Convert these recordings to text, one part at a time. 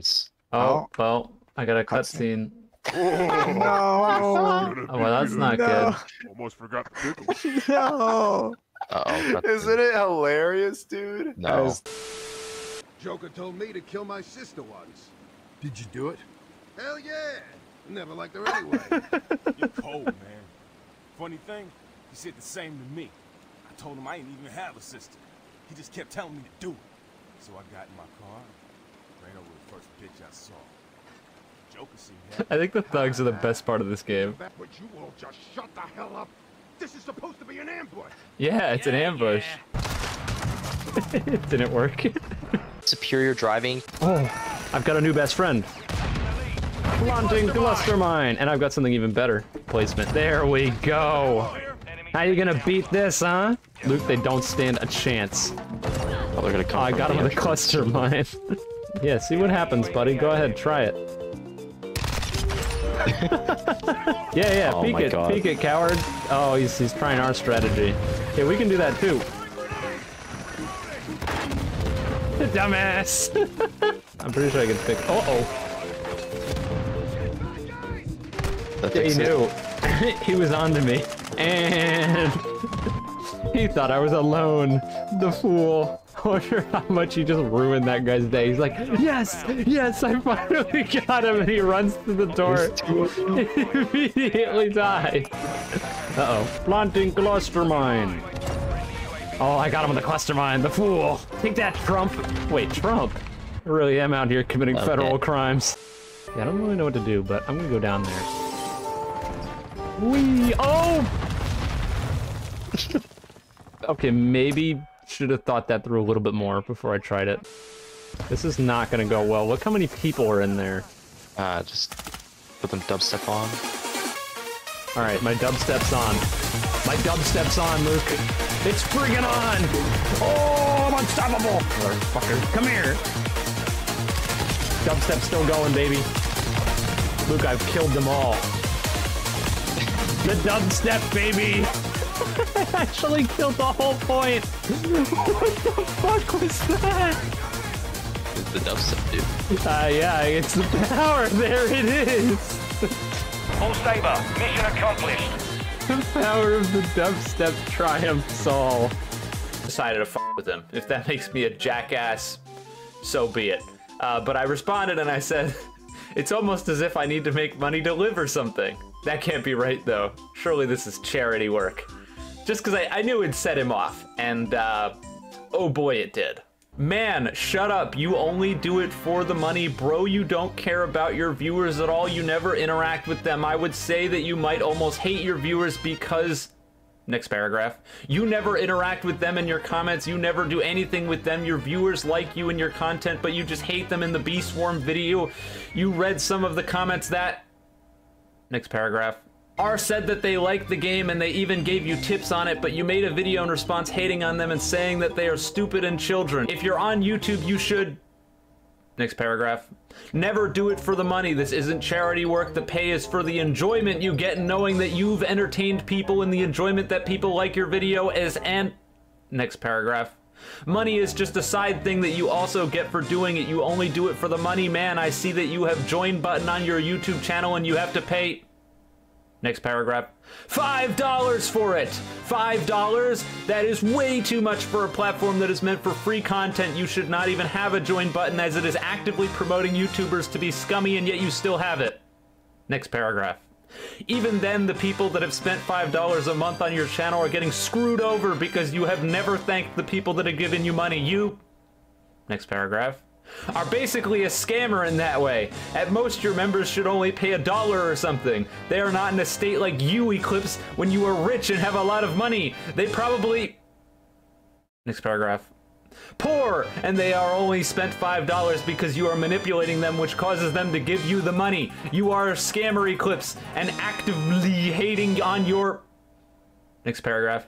cutscenes. Oh, well, I got a cutscene. No! Oh, well, that's not good. Almost forgot the pickles. No! Uh-oh. Isn't it hilarious, dude? No. Joker told me to kill my sister once. Did you do it? Hell yeah! Never liked her anyway. You're cold, man. Funny thing, he said the same to me. I told him I didn't even have a sister. He just kept telling me to do it. So I got in my car, ran over the first bitch I saw. I think the thugs are the best part of this game. But you all just shut the hell up. This is supposed to be an ambush. Yeah, it's an ambush. It didn't work. Superior driving. Oh, I've got a new best friend. Flaunting Cluster Mine. And I've got something even better. Placement. There we go. How you gonna beat this, huh? Luke, they don't stand a chance. Oh, they're gonna come. Oh, I got him with a Cluster Mine. Yeah, see what happens, buddy. Go ahead, try it. Yeah, yeah, oh peek it, coward. Oh, he's trying our strategy. Yeah, we can do that too. Dumbass! I'm pretty sure I can pick. Uh-oh. Yeah, he knew. He was onto me. And he thought I was alone. The fool. I wonder how much he just ruined that guy's day. He's like, yes, yes, I finally got him, and he runs to the door. Immediately die. Uh-oh. Flaunting Cluster Mine. Oh, I got him with a Cluster Mine, the fool. Take that, Trump. Wait, Trump? I really am out here committing federal crimes. Yeah, I don't really know what to do, but I'm gonna go down there. Wee! Oh! Okay, maybe... should have thought that through a little bit more before I tried it. This is not gonna go well. Look how many people are in there. Just put them dubstep on. All right, my dubstep's on. My dubstep's on, Luke. It's friggin' on! Oh, I'm unstoppable! Motherfucker, come here! Dubstep's still going, baby. Luke, I've killed them all. The dubstep, baby! I actually killed the whole point! What the fuck was that? It's the dubstep, dude. Yeah, it's the power! There it is! All stable. Mission accomplished. The power of the dubstep triumphs all. Decided to fuck with him. If that makes me a jackass, so be it. But I responded and I said, it's almost as if I need to make money to live or something. That can't be right, though. Surely this is charity work. Just because I knew it'd set him off, and oh boy, it did. Man, shut up. You only do it for the money. Bro, you don't care about your viewers at all. You never interact with them. I would say that you might almost hate your viewers because... next paragraph. You never interact with them in your comments. You never do anything with them. Your viewers like you and your content, but you just hate them in the Bee Swarm video. You read some of the comments that... next paragraph. R said that they liked the game and they even gave you tips on it, but you made a video in response hating on them and saying that they are stupid and children. If you're on YouTube, you should... next paragraph. Never do it for the money. This isn't charity work. The pay is for the enjoyment you get in knowing that you've entertained people and the enjoyment that people like your video is and... next paragraph. Money is just a side thing that you also get for doing it. You only do it for the money, man. I see that you have join button on your YouTube channel and you have to pay... next paragraph. $5 for it! $5? That is way too much for a platform that is meant for free content. You should not even have a join button as it is actively promoting YouTubers to be scummy and yet you still have it. Next paragraph. Even then, the people that have spent $5 a month on your channel are getting screwed over because you have never thanked the people that have given you money. You... next paragraph. Are basically a scammer in that way. At most, your members should only pay $1 or something. They are not in a state like you, Eclipse, when you are rich and have a lot of money. They probably... next paragraph. Poor, and they are only spent $5 because you are manipulating them, which causes them to give you the money. You are a scammer, Eclipse, and actively hating on your... next paragraph.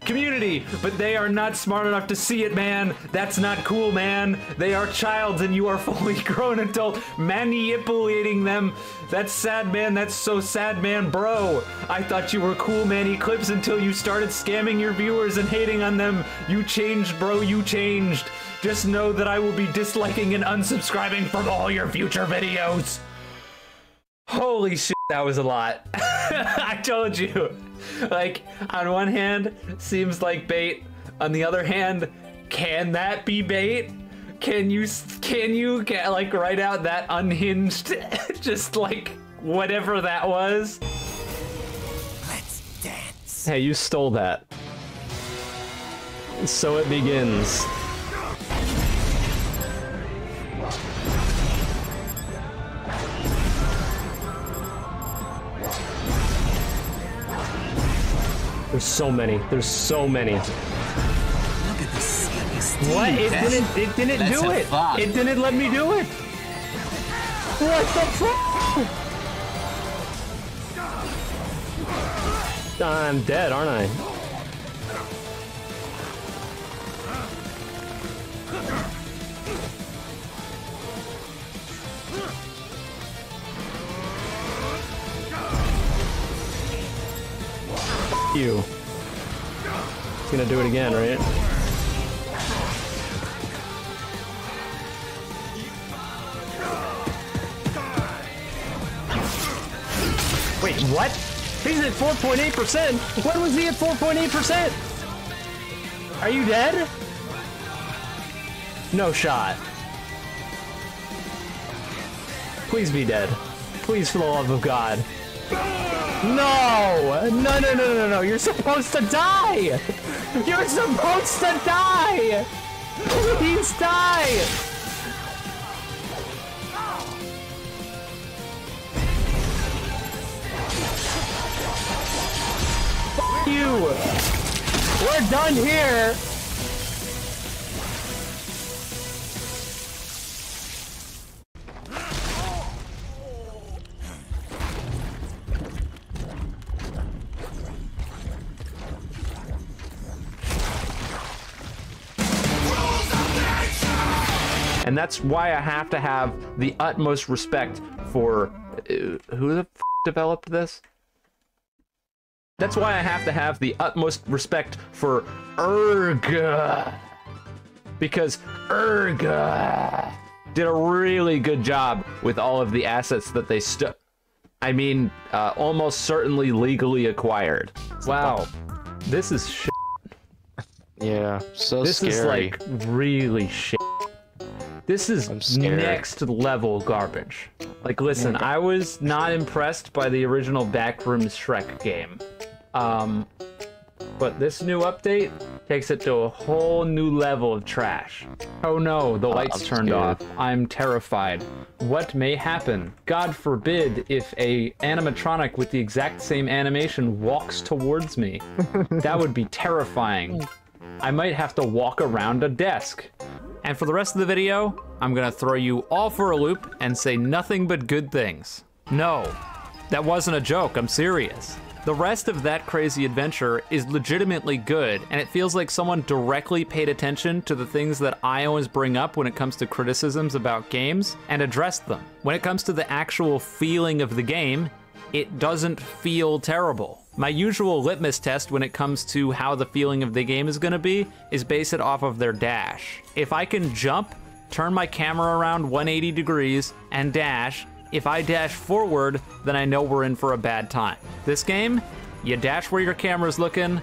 Community, but they are not smart enough to see it, man. That's not cool, man. They are childs and you are fully grown adult manipulating them. That's sad, man. That's so sad, man. Bro, I thought you were cool, man, Eclipse, until you started scamming your viewers and hating on them. You changed, bro. You changed. Just know that I will be disliking and unsubscribing from all your future videos. Holy shit, that was a lot. I told you. Like, on one hand, seems like bait. On the other hand, can that be bait? Can you like write out that unhinged, just like whatever that was? Let's dance. Hey, you stole that. So it begins. There's so many. Look at the sickness. What? It didn't do it. It didn't let me do it. What the fuck? I'm dead, aren't I? You. He's gonna do it again, right? Wait, what? He's at 4.8%? When was he at 4.8%? Are you dead? No shot. Please be dead. Please, for the love of God. No, you're supposed to die! You're supposed to die! Please die! F you! We're done here! And that's why I have to have the utmost respect for who the f developed this? That's why I have to have the utmost respect for ERGA, because ERGA did a really good job with all of the assets that they almost certainly legally acquired. Wow, this is shit. Yeah, so this scary. This is like really shit. This is next level garbage. Like, listen, I was not impressed by the original Backroom Shrek game. But this new update takes it to a whole new level of trash. Oh no, the lights turned off. I'm terrified. What may happen? God forbid if a animatronic with the exact same animation walks towards me. That would be terrifying. I might have to walk around a desk. And for the rest of the video, I'm gonna throw you all for a loop and say nothing but good things. No, that wasn't a joke, I'm serious. The rest of that crazy adventure is legitimately good, and it feels like someone directly paid attention to the things that I always bring up when it comes to criticisms about games and addressed them. When it comes to the actual feeling of the game, it doesn't feel terrible. My usual litmus test when it comes to how the feeling of the game is gonna be is base it off of their dash. If I can jump, turn my camera around 180 degrees, and dash, if I dash forward, then I know we're in for a bad time. This game, you dash where your camera's looking,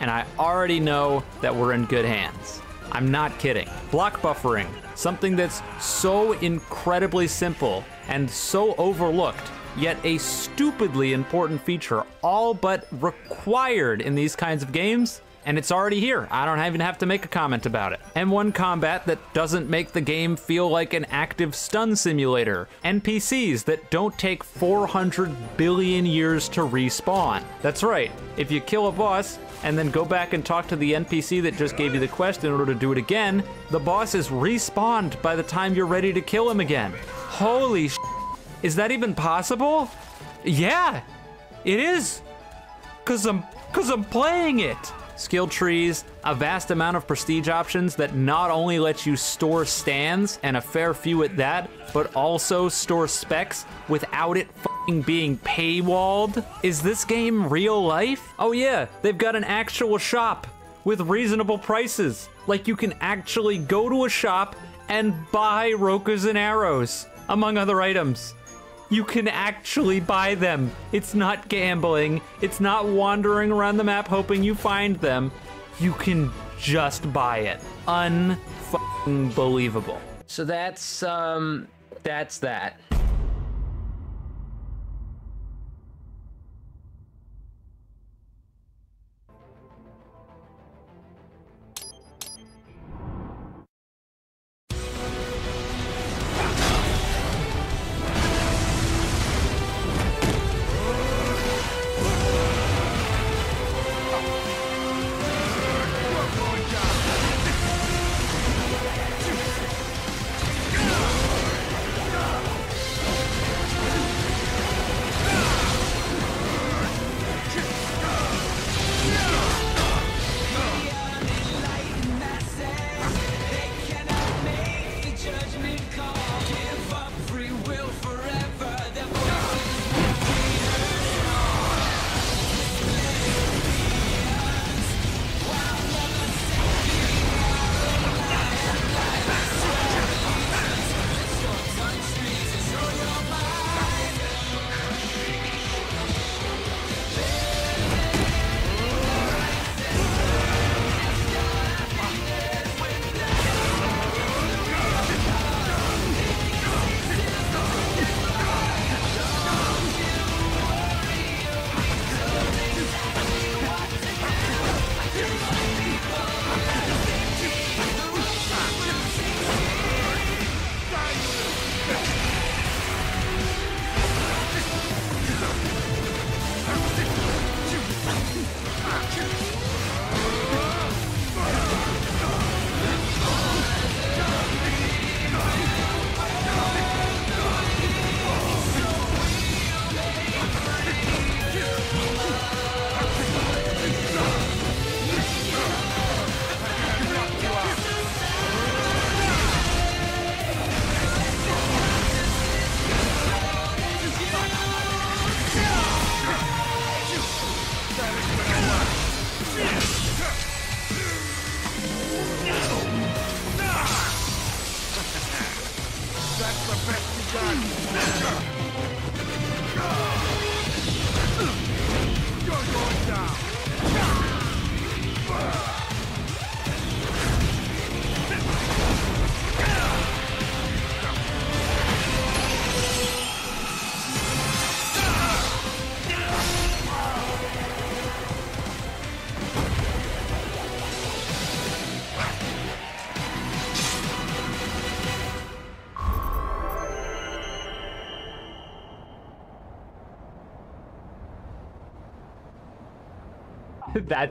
and I already know that we're in good hands. I'm not kidding. Block buffering, something that's so incredibly simple and so overlooked, yet a stupidly important feature, all but required in these kinds of games, and it's already here. I don't even have to make a comment about it. M1 combat that doesn't make the game feel like an active stun simulator. NPCs that don't take 400 billion years to respawn. That's right, if you kill a boss and then go back and talk to the NPC that just gave you the quest in order to do it again, the boss is respawned by the time you're ready to kill him again. Holy shit. Is that even possible? Yeah, it is, cause I'm playing it. skill trees, a vast amount of prestige options that not only lets you store stands, and a fair few at that, but also store specs without it f***ing being paywalled. Is this game real life? Oh yeah, they've got an actual shop with reasonable prices. Like, you can actually go to a shop and buy Rokas and Arrows, among other items. You can actually buy them. It's not gambling. It's not wandering around the map hoping you find them. You can just buy it. Un-fucking-believable. So that's that. That's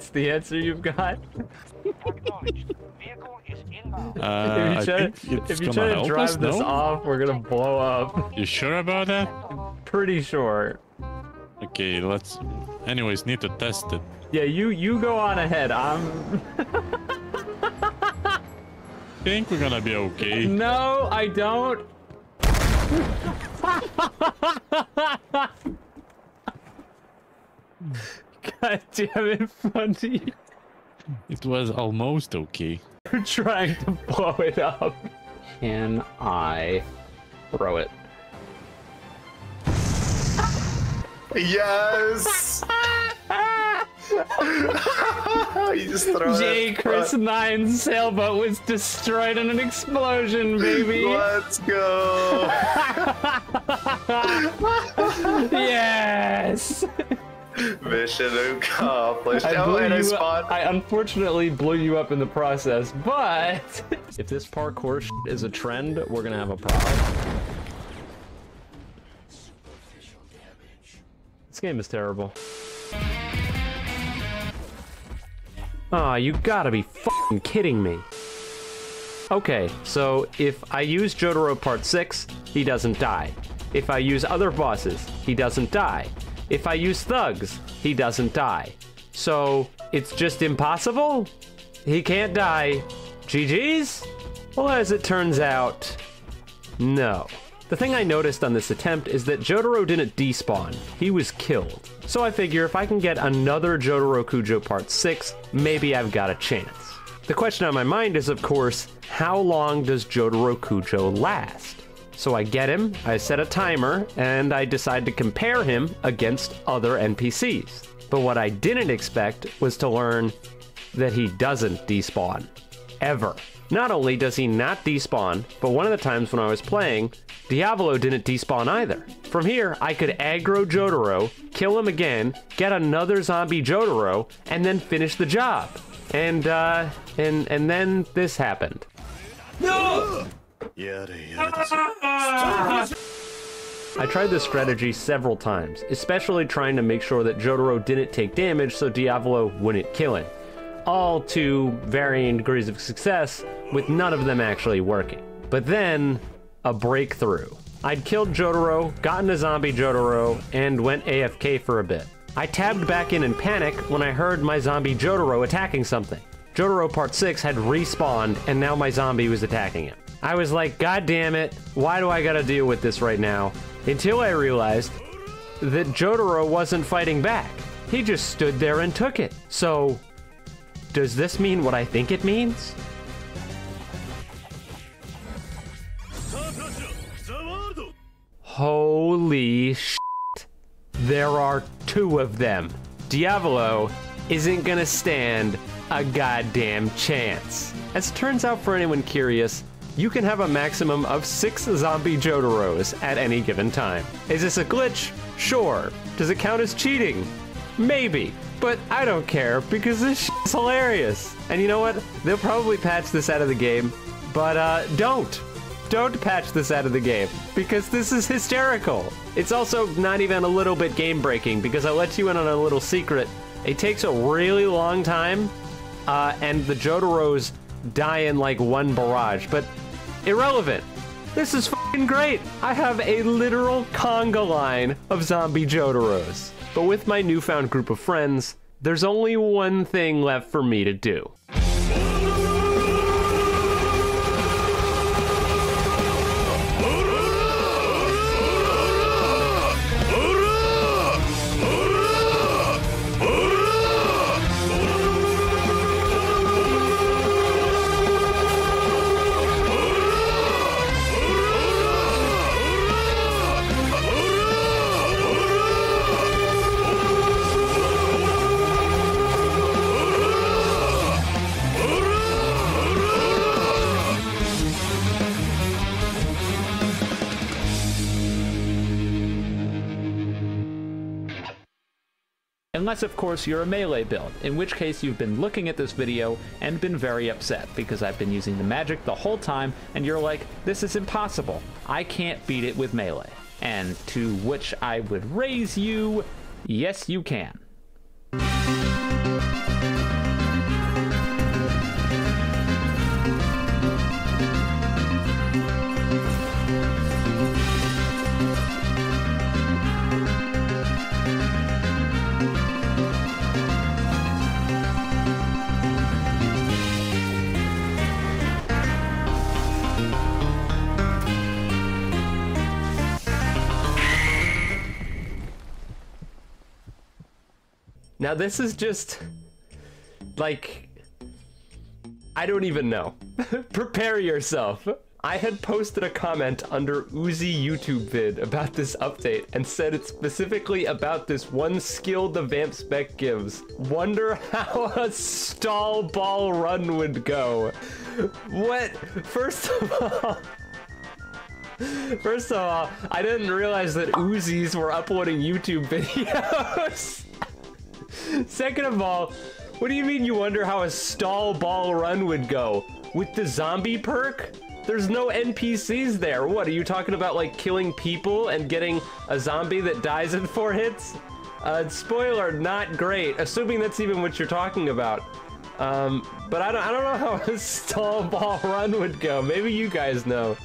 the answer you've got? If you try to drive this off, we're gonna blow up. You sure about that? Pretty sure. Okay, let's... Anyways, need to test it. Yeah, you go on ahead, I'm... I think we're gonna be okay. No, I don't. God damn it, Funny. It was almost okay. You're trying to blow it up. Can I throw it? Yes! You just throw it. Chris 9's sailboat was destroyed in an explosion, baby. Let's go. Yes! Mission accomplished. I unfortunately blew you up in the process, but if this parkour shit is a trend, we're gonna have a problem. This game is terrible. Aw, oh, you gotta be fucking kidding me. Okay, so if I use Jotaro Part 6, he doesn't die. If I use other bosses, he doesn't die. If I use thugs, he doesn't die. So it's just impossible? He can't die. GG's? Well, as it turns out, no. The thing I noticed on this attempt is that Jotaro didn't despawn, he was killed. So I figure if I can get another Jotaro Kujo Part 6, maybe I've got a chance. The question on my mind is, of course, how long does Jotaro Kujo last? So I get him, I set a timer, and I decide to compare him against other NPCs. But what I didn't expect was to learn that he doesn't despawn. Ever. Not only does he not despawn, but one of the times when I was playing, Diavolo didn't despawn either. From here, I could aggro Jotaro, kill him again, get another zombie Jotaro, and then finish the job. And then this happened. No! I tried this strategy several times, especially trying to make sure that Jotaro didn't take damage so Diavolo wouldn't kill him. All to varying degrees of success, with none of them actually working. But then, a breakthrough. I'd killed Jotaro, gotten a zombie Jotaro, and went AFK for a bit. I tabbed back in panic when I heard my zombie Jotaro attacking something. Jotaro Part 6 had respawned, and now my zombie was attacking him. I was like, God damn it, why do I gotta deal with this right now? Until I realized that Jotaro wasn't fighting back. He just stood there and took it. So, does this mean what I think it means? Holy shit. There are two of them. Diavolo isn't gonna stand a goddamn chance. As it turns out, for anyone curious, you can have a maximum of 6 zombie Jotaros at any given time. Is this a glitch? Sure. Does it count as cheating? Maybe. But I don't care, because this is hilarious. And you know what? They'll probably patch this out of the game, but don't. Don't patch this out of the game, because this is hysterical. It's also not even a little bit game-breaking, because I let you in on a little secret. It takes a really long time, and the Jotaros die in like one barrage, but irrelevant. This is f***ing great. I have a literal conga line of zombie Jotaros. But with my newfound group of friends, there's only one thing left for me to do. Unless, of course, you're a melee build, in which case you've been looking at this video and been very upset because I've been using the magic the whole time and you're like, this is impossible. I can't beat it with melee. And to which I would raise you, yes, you can. Now this is just, like, I don't even know. Prepare yourself. I had posted a comment under Uzi YouTube vid about this update and said it's specifically about this one skill the Vamp Spec gives. Wonder how a Steel Ball Run would go. What? First of all, I didn't realize that Uzis were uploading YouTube videos. Second of all, what do you mean you wonder how a Steel Ball Run would go? With the zombie perk? There's no NPCs there. What, are you talking about, like, killing people and getting a zombie that dies in 4 hits? Spoiler, not great. Assuming that's even what you're talking about. But I don't know how a Steel Ball Run would go. Maybe you guys know.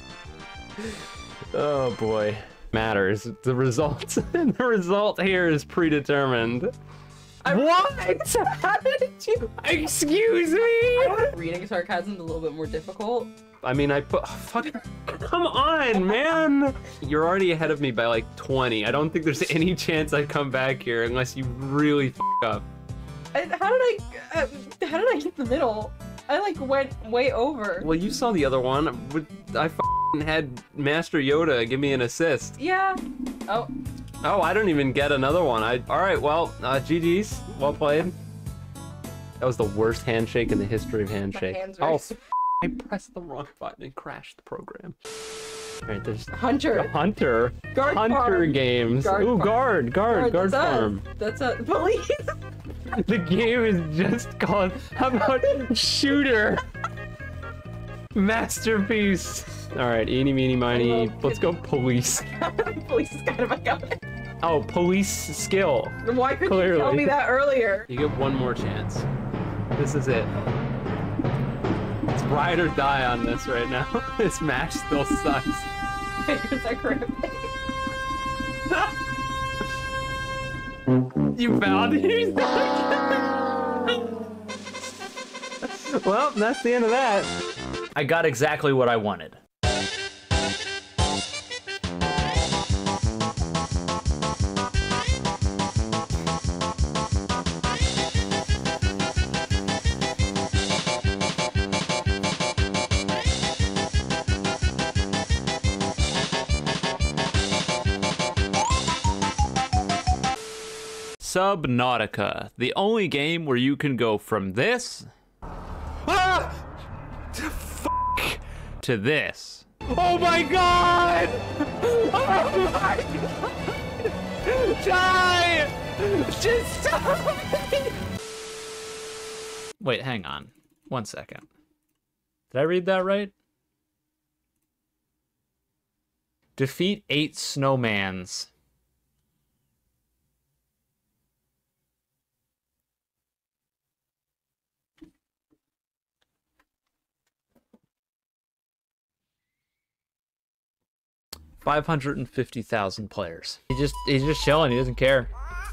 Oh boy. Matters. The result here is predetermined. What? How did you? Excuse me? Reading sarcasm is a little bit more difficult. I mean, I put... Oh, fuck. Come on, man. You're already ahead of me by like 20. I don't think there's any chance I come back here unless you really f*** up. And how did I get the middle? I like went way over. Well, you saw the other one. I f***ing had Master Yoda give me an assist. Yeah. Oh. Oh, I don't even get another one. All right, well, GG's. Well played. That was the worst handshake in the history of handshake. Oh, I pressed the wrong button and crashed the program. All right, there's Hunter. Guard Hunter farm. Games. Guard Ooh, farm. Guard that's farm. That's a police. The game is just called. How about Shooter? Masterpiece. All right, eeny, meeny, miny. Let's go police. Police is kind of my god. Oh, police skill. Why couldn't you tell me that earlier? You get one more chance. This is it. It's ride or die on this right now. This match still sucks. Fingers are gripping. You found it? Well, that's the end of that. I got exactly what I wanted. Subnautica, the only game where you can go from this to this. Oh my god! Oh my god! Die! Just stop me! Wait, hang on. One second. Did I read that right? Defeat 8 snowmans. $550,000 players. He's just chilling. He doesn't care.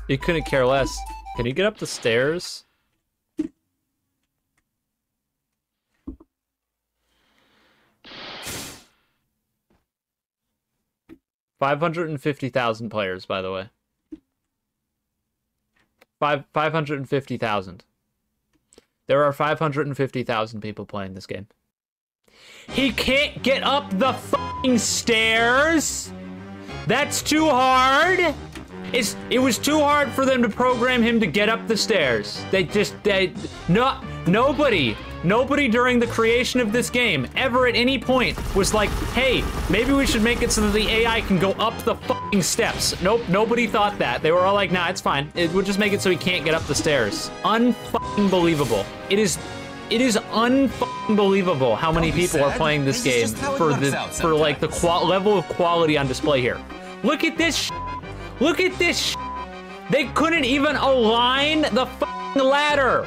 He couldn't care less. Can he get up the stairs? $550,000 players, by the way. 550,000. There are 550,000 people playing this game. He can't get up the f***ing stairs. That's too hard. It was too hard for them to program him to get up the stairs. Nobody during the creation of this game ever at any point was like, hey, maybe we should make it so that the AI can go up the f***ing steps. Nope, nobody thought that. They were all like, nah, it's fine. We'll just make it so he can't get up the stairs. Un-f***ing believable. It is unbelievable how many people are playing this game for like the level of quality on display here. Look at this shit. Look at this shit. They couldn't even align the fucking ladder.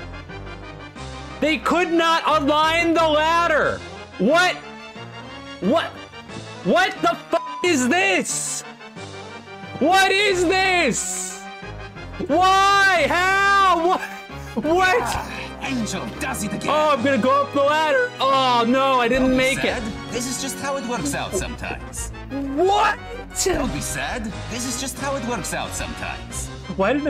They could not align the ladder. What? What the fuck is this? What is this? Why? How? What? Angel does it again. Oh, I'm gonna go up the ladder. Oh no, I didn't make it. This is just how it works out sometimes. What? Don't be sad. This is just how it works out sometimes. Why didn't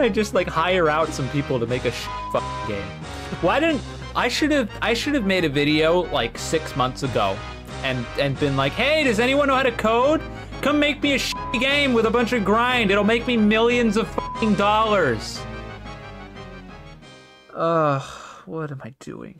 I just like hire out some people to make a fucking game? I should have made a video like 6 months ago and been like, hey, does anyone know how to code? Come make me a shitty game with a bunch of grind. It'll make me millions of fucking dollars. What am I doing?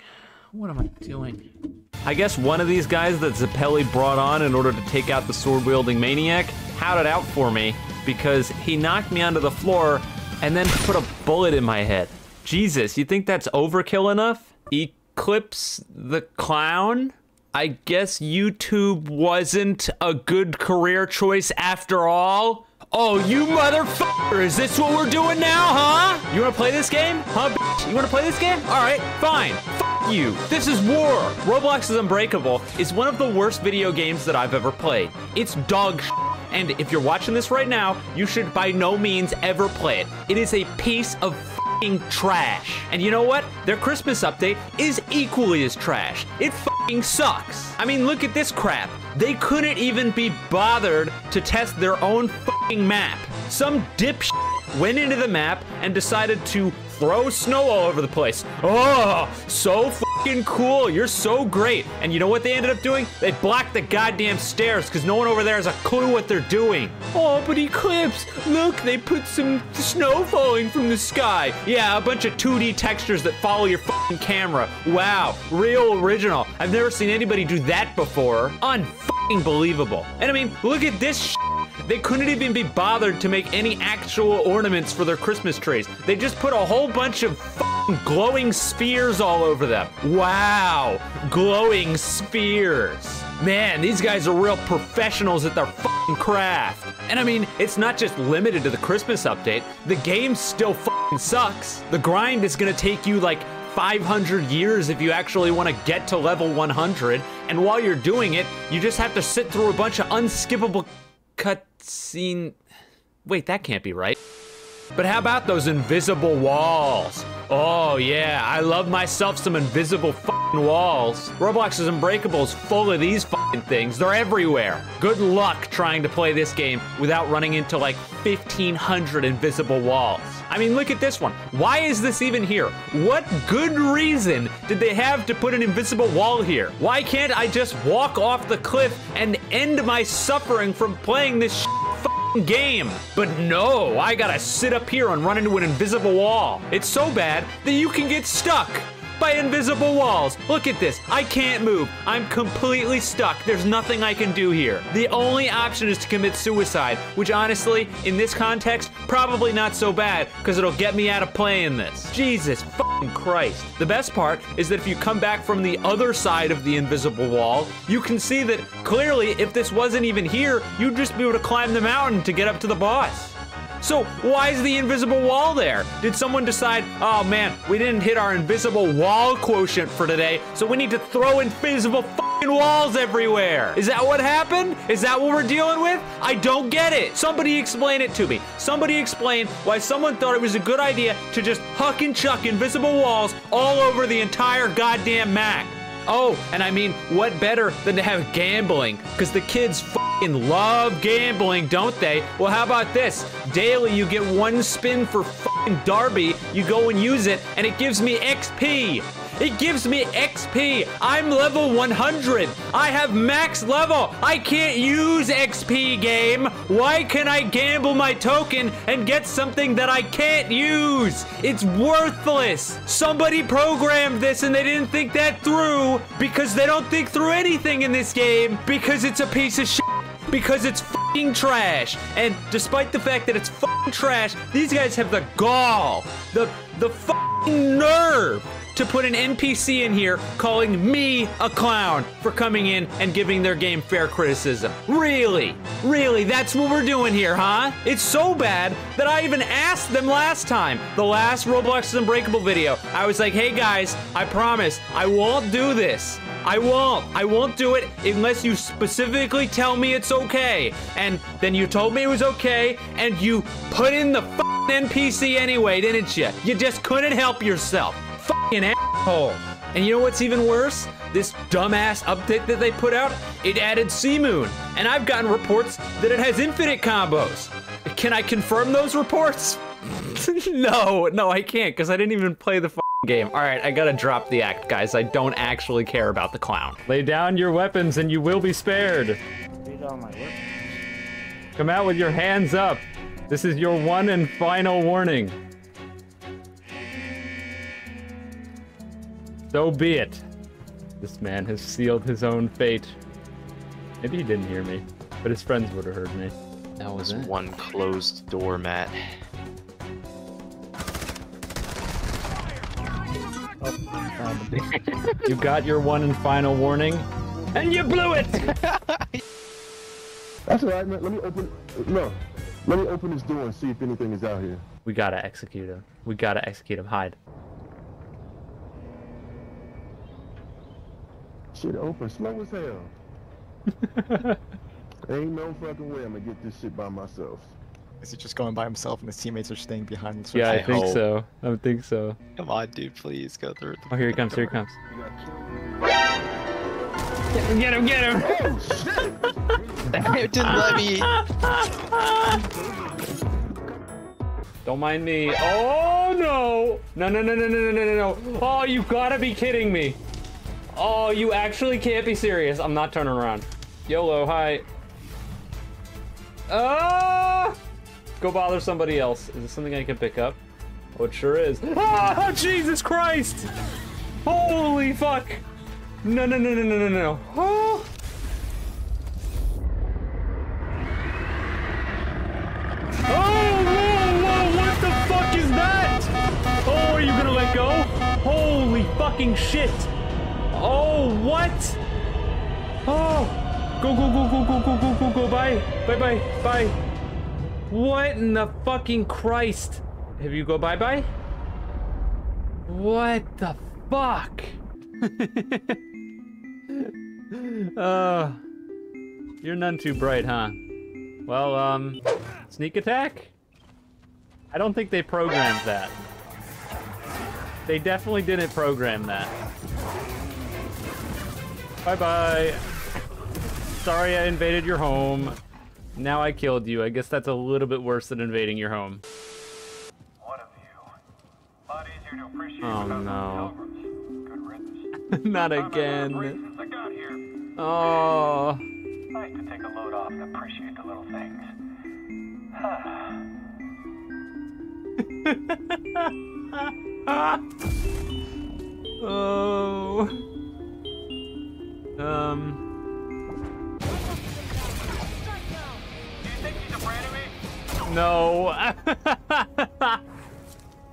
What am I doing? I guess one of these guys that Zappelli brought on in order to take out the sword-wielding maniac had it out for me because he knocked me onto the floor and then put a bullet in my head. Jesus, you think that's overkill enough? Eclipse the clown? I guess YouTube wasn't a good career choice after all. Oh, you motherfucker! Is this what we're doing now, huh? You wanna play this game? Huh, bitch? You wanna play this game? Alright, fine. F you. This is war! Roblox is Unbreakable is one of the worst video games that I've ever played. It's dog shit. And if you're watching this right now, you should by no means ever play it. It is a piece of f***ing trash. And you know what? Their Christmas update is equally as trash. It f***ing sucks. I mean, look at this crap. They couldn't even be bothered to test their own f***ing map. Some dipshit went into the map and decided to throw snow all over the place. Oh, so fucking cool. You're so great. And you know what they ended up doing? They blocked the goddamn stairs because no one over there has a clue what they're doing. Oh, but Eclipse, look, they put some snow falling from the sky. Yeah, a bunch of 2D textures that follow your fucking camera. Wow, real original. I've never seen anybody do that before. Unbelievable. And I mean, look at this shit. They couldn't even be bothered to make any actual ornaments for their Christmas trees. They just put a whole bunch of f***ing glowing spheres all over them. Wow, glowing spheres. Man, these guys are real professionals at their f***ing craft. And I mean, it's not just limited to the Christmas update. The game still f***ing sucks. The grind is gonna take you like 500 years if you actually want to get to level 100. And while you're doing it, you just have to sit through a bunch of unskippable cutscene. Wait, that can't be right. But how about those invisible walls? Oh yeah, I love myself some invisible fucking walls. Roblox's Unbreakable is full of these fucking things. They're everywhere. Good luck trying to play this game without running into like 1,500 invisible walls. I mean, look at this one. Why is this even here? What good reason did they have to put an invisible wall here? Why can't I just walk off the cliff and end my suffering from playing this shit fucking game? But no, I gotta sit up here and run into an invisible wall. It's so bad that you can get stuck by invisible walls. Look at this. I can't move. I'm completely stuck. There's nothing I can do here. The only option is to commit suicide, which honestly, in this context, probably not so bad because it'll get me out of playing this. Jesus fucking Christ. The best part is that if you come back from the other side of the invisible wall, you can see that clearly if this wasn't even here, you'd just be able to climb the mountain to get up to the boss. So why is the invisible wall there? Did someone decide, oh man, we didn't hit our invisible wall quotient for today, so we need to throw invisible fucking walls everywhere? Is that what happened? Is that what we're dealing with? I don't get it. Somebody explain it to me. Somebody explain why someone thought it was a good idea to just huck and chuck invisible walls all over the entire goddamn map. Oh, and I mean, what better than to have gambling? Because the kids fucking love gambling, don't they? Well, how about this? Daily, you get one spin for fucking Darby. You go and use it, and it gives me XP. It gives me XP. I'm level 100. I have max level. I can't use XP, game. Why can I gamble my token and get something that I can't use? It's worthless. Somebody programmed this and they didn't think that through because they don't think through anything in this game because it's a piece of shit. Because it's fucking trash. And despite the fact that it's fucking trash, these guys have the gall, the fucking nerve to put an NPC in here calling me a clown for coming in and giving their game fair criticism. Really? Really? That's what we're doing here, huh? It's so bad that I even asked them last time, the last Roblox's Unbreakable video. I was like, hey guys, I promise I won't do this. I won't do it unless you specifically tell me it's okay. And then you told me it was okay, and you put in the fucking NPC anyway, didn't you? You just couldn't help yourself. Fucking asshole. And you know what's even worse? This dumbass update that they put out, it added Seamoon. And I've gotten reports that it has infinite combos. Can I confirm those reports? No, I can't, because I didn't even play the game. All right, I gotta drop the act, guys. I don't actually care about the clown. Lay down your weapons and you will be spared. Lay down my weapons. Come out with your hands up. This is your one and final warning. So be it. This man has sealed his own fate. Maybe he didn't hear me, but his friends would have heard me. That was one closed door, Matt. Oh, you got your one and final warning, and you blew it! That's all right, man. Let me open this door and see if anything is out here. We gotta execute him. We gotta execute him. Hide. Shit open, slow as hell. Ain't no fucking way I'm gonna get this shit by myself. Is he just going by himself and his teammates are staying behind? Yeah, I think so. I would think so. Come on, dude, please go through. Oh, here he comes, here he comes. Get him, get him, get him! Oh, shit! It didn't let me. Don't mind me. Oh, no! No, no, no, no, no, no, no, no. Oh, you gotta be kidding me. Oh, you actually can't be serious. I'm not turning around. YOLO, hi. Go bother somebody else. Is this something I can pick up? Oh, it sure is. Ah, oh, Jesus Christ! Holy fuck! No, no, no, no, no, no, no. Oh. Oh, whoa, whoa, what the fuck is that? Oh, are you gonna let go? Holy fucking shit! Oh, what? Oh! Go, go, go, go, go, go, go, go, go, bye, bye, bye, bye. What in the fucking Christ? Have you go bye-bye? What the fuck? You're none too bright, huh? Well, sneak attack? I don't think they programmed that. They definitely didn't program that. Bye-bye. Sorry I invaded your home. Now I killed you. I guess that's a little bit worse than invading your home. One of you. Lot easier to appreciate without the pilgrims. Not again. Oh. Nice to take a load off and appreciate the little things. Oh. No.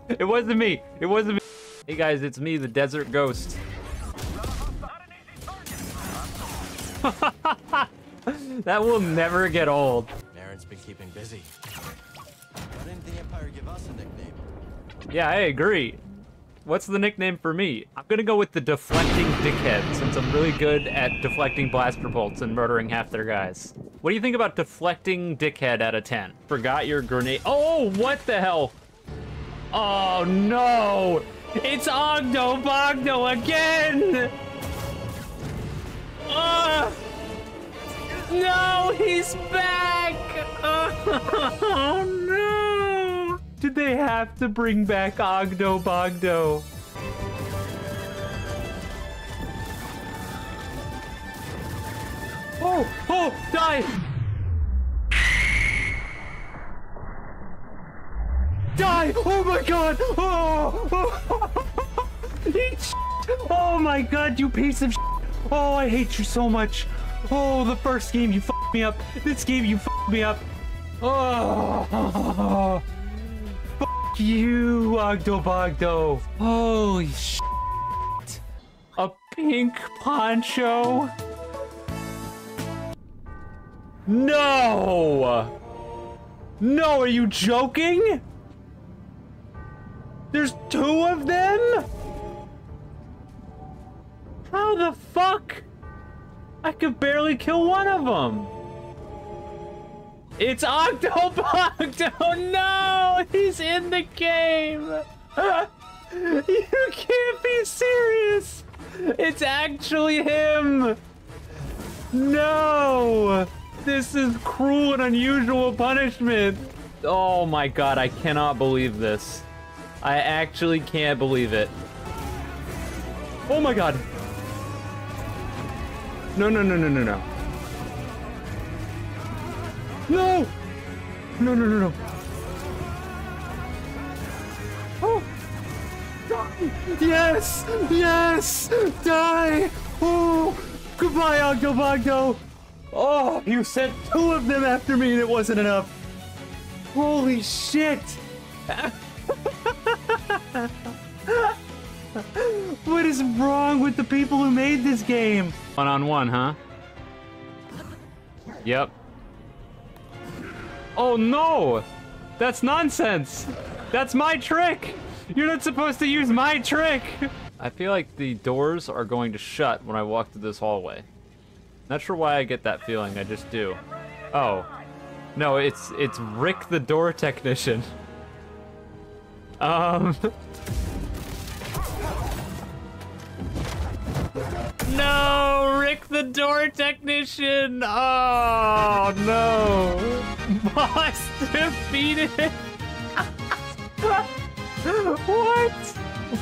It wasn't me. It wasn't me. Hey guys, it's me, the Desert Ghost. That will never get old. Naren's been keeping busy. Why didn't the Empire give us a nickname? Yeah, I agree. What's the nickname for me? I'm gonna go with the Deflecting Dickhead, since I'm really good at deflecting blaster bolts and murdering half their guys. What do you think about Deflecting Dickhead out of 10? Forgot your grenade. Oh, what the hell? Oh no! It's Ogdo Bogdo again! No, he's back! Oh no! Did they have to bring back Ogdo Bogdo? Oh, oh, die! Die! Oh my god! Oh! Oh. Oh my god, you piece of shit! Oh, I hate you so much! Oh, the first game you f***ed me up! This game you f***ed me up! Oh! You Ogdo Bogdo. Holy shit. A pink poncho. No. No, are you joking? There's two of them? How the fuck? I could barely kill one of them. It's Ogdo Bogdo! No! He's in the game! You can't be serious! It's actually him! No! This is cruel and unusual punishment! Oh my god, I cannot believe this. I actually can't believe it. Oh my god! No, no, no, no, no, no. No! No, no, no, no. Oh! Yes! Yes! Die! Oh! Goodbye, Ogdo Bogdo! Oh, you sent two of them after me and it wasn't enough. Holy shit! What is wrong with the people who made this game? One-on-one, huh? Yep. Oh no! That's nonsense! That's my trick! You're not supposed to use my trick! I feel like the doors are going to shut when I walk through this hallway. Not sure why I get that feeling, I just do. Oh. No, it's Rick the door technician. No, Rick the door technician. Oh no. Boss defeated. What?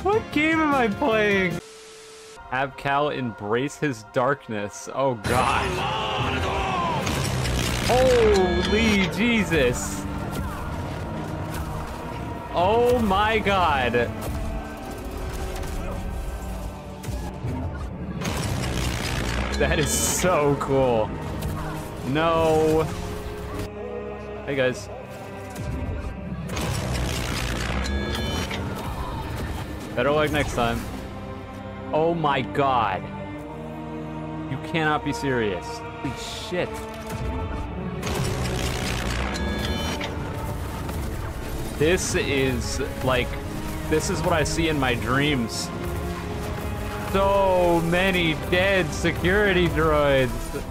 What game am I playing? Have Cal embrace his darkness. Oh god. Holy Jesus. Oh my god. That is so cool. No. Hey guys. Better luck next time. Oh my god. You cannot be serious. Holy shit. This is like, this is what I see in my dreams. So many dead security droids.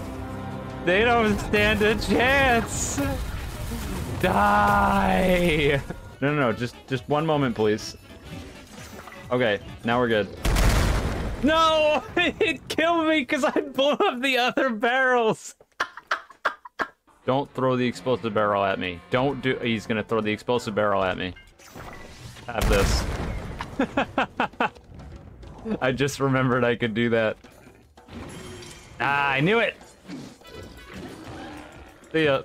They don't stand a chance. Die. No, no, no, just one moment, please. Okay, now we're good. No, it killed me because I blew up the other barrels. Don't throw the explosive barrel at me. Don't do, he's gonna throw the explosive barrel at me. Have this. I just remembered I could do that. Ah, I knew it! See ya.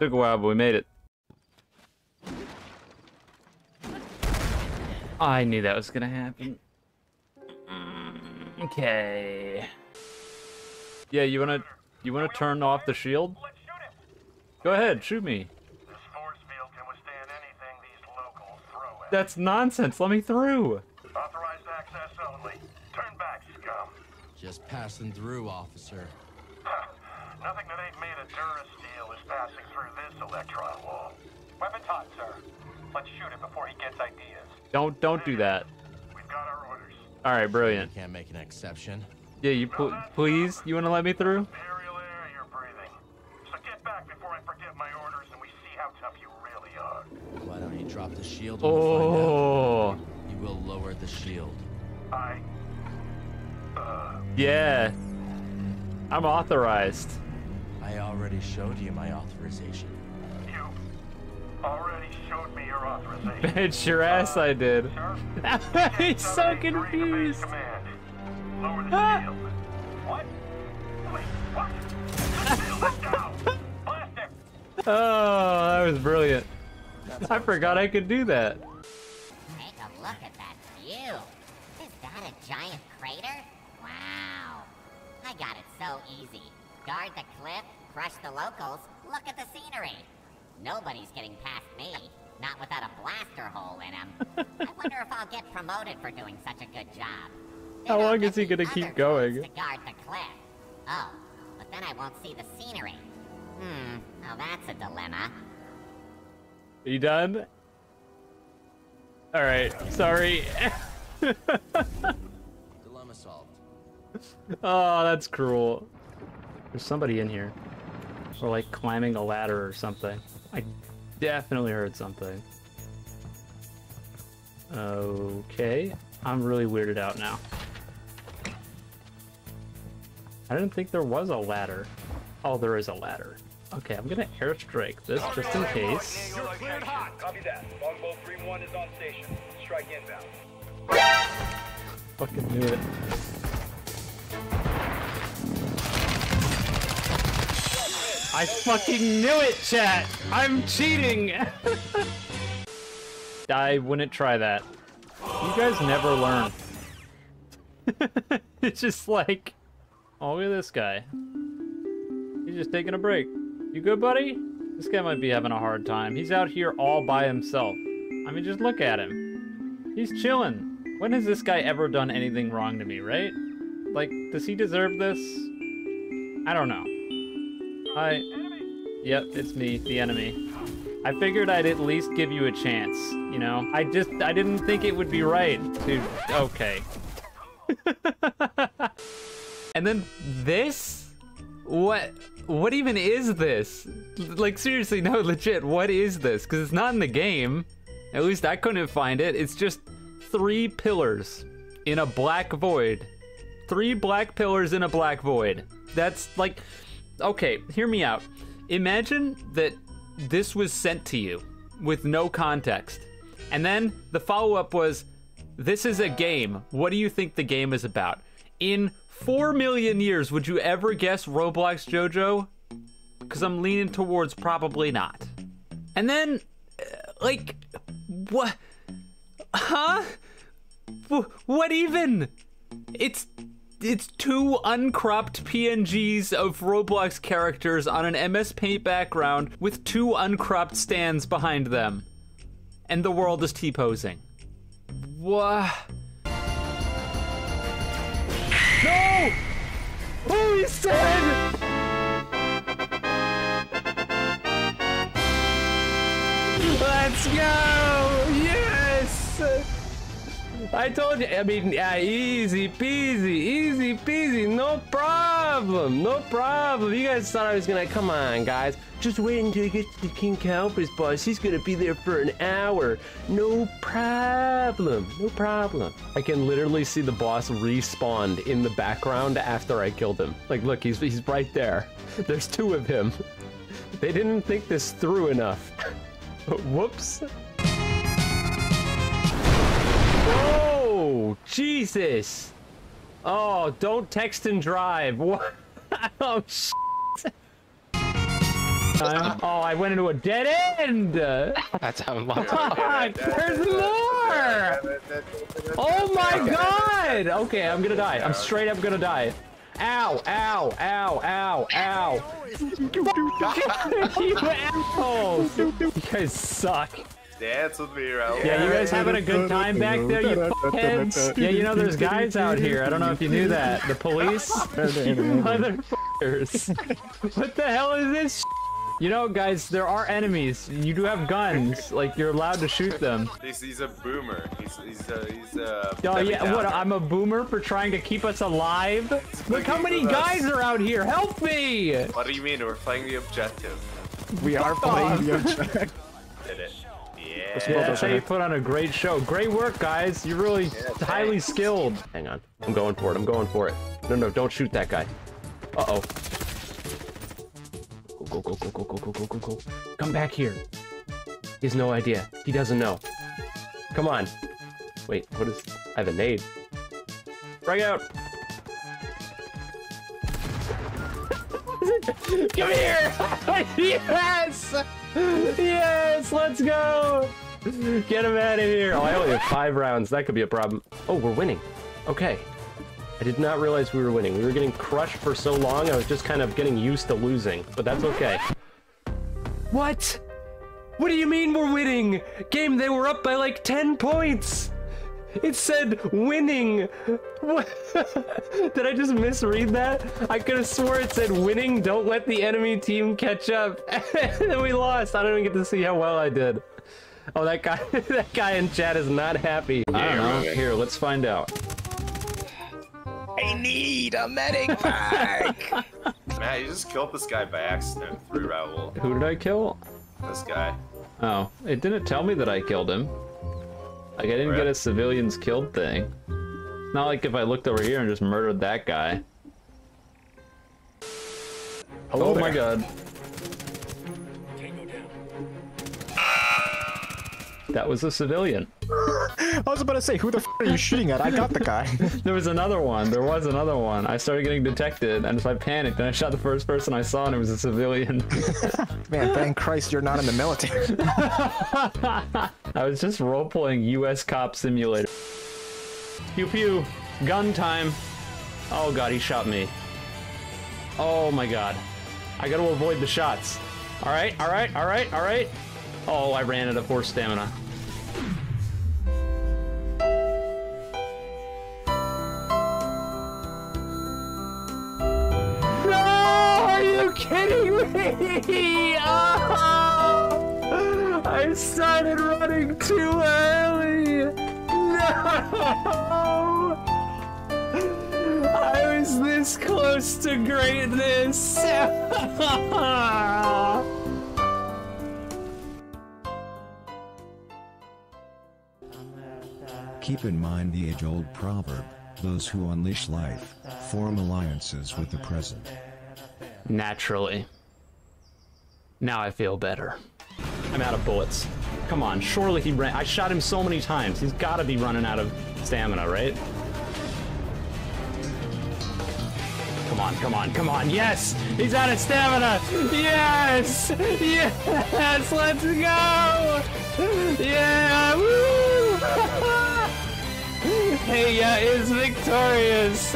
Took a while, but we made it. I knew that was gonna happen. Okay. Yeah, you wanna turn off the shield? Go ahead, shoot me. That's nonsense. Let me through. Authorized access only. Turn back, scum. Just passing through, officer. Nothing that ain't made of Durasteel is passing through this electron wall. Weapon hot, sir. Let's shoot it before he gets ideas. Don't do that. We've got our orders. All right, brilliant. You can't make an exception. Yeah, you please. You want to let me through? Aerial air you're breathing. So get back before I forget my orders and we see how tough you really are. Why don't you drop the shield when you find out? You will lower the shield. Yeah. I'm authorized. I already showed you my authorization. You already showed me your authorization. Bitch, your ass I did. He's so confused. Lower the shield. What? Wait, what? Blast him. Oh, that was brilliant. I forgot I could do that. Take a look at that view. Is that a giant crater? Wow. I got it so easy. Guard the cliff, crush the locals, look at the scenery. Nobody's getting past me. Not without a blaster hole in him. I wonder if I'll get promoted for doing such a good job. How long is he gonna keep going? To guard the cliff. Oh, but then I won't see the scenery. Hmm, now that's a dilemma. Are you done? All right, sorry. Dilemma solved. Oh, that's cruel. There's somebody in here. Or like climbing a ladder or something. I definitely heard something. Okay, I'm really weirded out now. I didn't think there was a ladder. Oh, there is a ladder. Okay, I'm gonna airstrike this just in case. You're cleared hot. Copy that. Longbow 3-1 is on station. Strike inbound. Fucking knew it. I fucking knew it, chat. I'm cheating. I wouldn't try that. You guys never learn. It's just like, oh, look at this guy. He's just taking a break. You good, buddy? This guy might be having a hard time. He's out here all by himself. I mean, just look at him. He's chilling. When has this guy ever done anything wrong to me, right? Like, does he deserve this? I don't know. Hi. Yep, it's me, the enemy. I figured I'd at least give you a chance, you know? I didn't think it would be right to... Okay. And then this? What even is this? Like, seriously, no, legit, what is this? Because it's not in the game. At least I couldn't find it. It's just three pillars in a black void. Three black pillars in a black void. That's like... Okay, hear me out. Imagine that this was sent to you with no context. And then the follow-up was, this is a game. What do you think the game is about? In 4 million years, would you ever guess Roblox Jojo? Because I'm leaning towards probably not. And then, like, what? Huh? What even? It's two uncropped PNGs of Roblox characters on an MS Paint background with two uncropped stands behind them. And the world is T-posing. What? No! Oh, he's dead! Let's go! Yes! I told you, I mean, easy peasy, easy peasy, no problem, no problem. You guys thought I was gonna, come on guys, just wait until you get to the King Calpers boss, he's gonna be there for an hour. No problem, no problem. I can literally see the boss respawned in the background after I killed him. Like, look, he's right there. There's two of him. They didn't think this through enough. Whoops. Oh, Jesus. Oh, don't text and drive. What? Oh, shit. Oh, I went into a dead end. That's how long. There's more. Oh, my God. Okay, I'm going to die. I'm straight up going to die. Ow, ow, ow, ow, ow. You assholes. You guys suck. Dance with me, Raul. Yeah, you guys having a good time back there, you fuckheads? Yeah, you know there's guys out here. I don't know if you knew that. The police? You motherfuckers. What the hell is this? You know, guys, there are enemies. You do have guns. Like, you're allowed to shoot them. He's a boomer. He's a... Oh, yeah, what? I'm a boomer for trying to keep us alive? Look how many guys are out here. Help me! What do you mean? We're playing the objective. We are playing the objective. Did it. Yeah. That's how you put on a great show. Great work, guys. You're really highly skilled. Hang on. I'm going for it. I'm going for it. No, no, don't shoot that guy. Uh-oh. Go, go, go, go, go, go, go, go, go. Come back here. He has no idea. He doesn't know. Come on. Wait, what is... I have a nade. Frag out. Come here! Yes! Yes, let's go! Get him out of here! Oh, I only have 5 rounds. That could be a problem. Oh, we're winning. Okay. I did not realize we were winning. We were getting crushed for so long, I was just kind of getting used to losing. But that's okay. What? What do you mean we're winning? Game, they were up by like 10 points! It said winning. What? Did I just misread that? I could have swore it said winning. Don't let the enemy team catch up. And then we lost. I don't even get to see how well I did. Oh, that guy in chat is not happy. I don't know. Here, let's find out. I need a medic bag. Matt, you just killed this guy by accident through Raul. Who did I kill? This guy. Oh, it didn't tell me that I killed him. Like, I didn't get a civilians killed thing. It's not like if I looked over here and just murdered that guy. Hello there. My God. Tango down. That was a civilian. I was about to say, who the f*** are you shooting at? I got the guy. There was another one. There was another one. I started getting detected, and so I panicked, and I shot the first person I saw, and it was a civilian. Man, thank Christ you're not in the military. I was just role-playing U.S. Cop Simulator. Pew pew. Gun time. Oh God, he shot me. Oh my God. I gotta avoid the shots. All right, all right, all right, all right. Oh, I ran out of horse stamina. No! Are you kidding me? Oh! I started running too early! No! I was was this close to greatness. Keep in mind the age-old proverb, those who unleash life, form alliances with the present. Naturally. Now I feel better. I'm out of bullets. Come on, surely he ran. I shot him so many times. He's gotta be running out of stamina, right? Come on, come on, come on. Yes! He's out of stamina! Yes! Yes! Let's go! Yeah! Woo! Heya is victorious!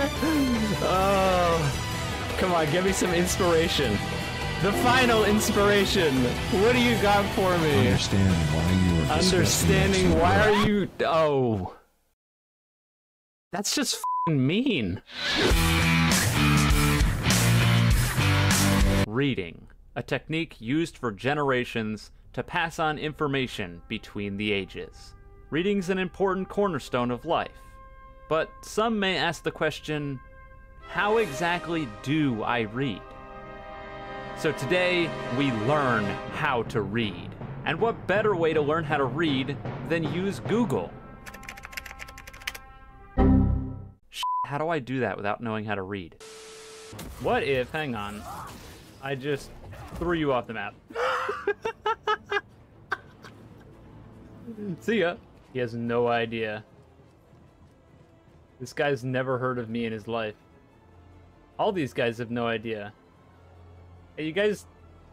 Oh, come on, give me some inspiration. The final inspiration. What do you got for me? Understanding why are you... Oh. That's just f***ing mean. Reading. A technique used for generations to pass on information between the ages. Reading's an important cornerstone of life. But some may ask the question, how exactly do I read? So today, we learn how to read. And what better way to learn how to read than use Google? Shit, how do I do that without knowing how to read? What if, hang on, I just threw you off the map. See ya. He has no idea. This guy's never heard of me in his life. All these guys have no idea. Hey, you guys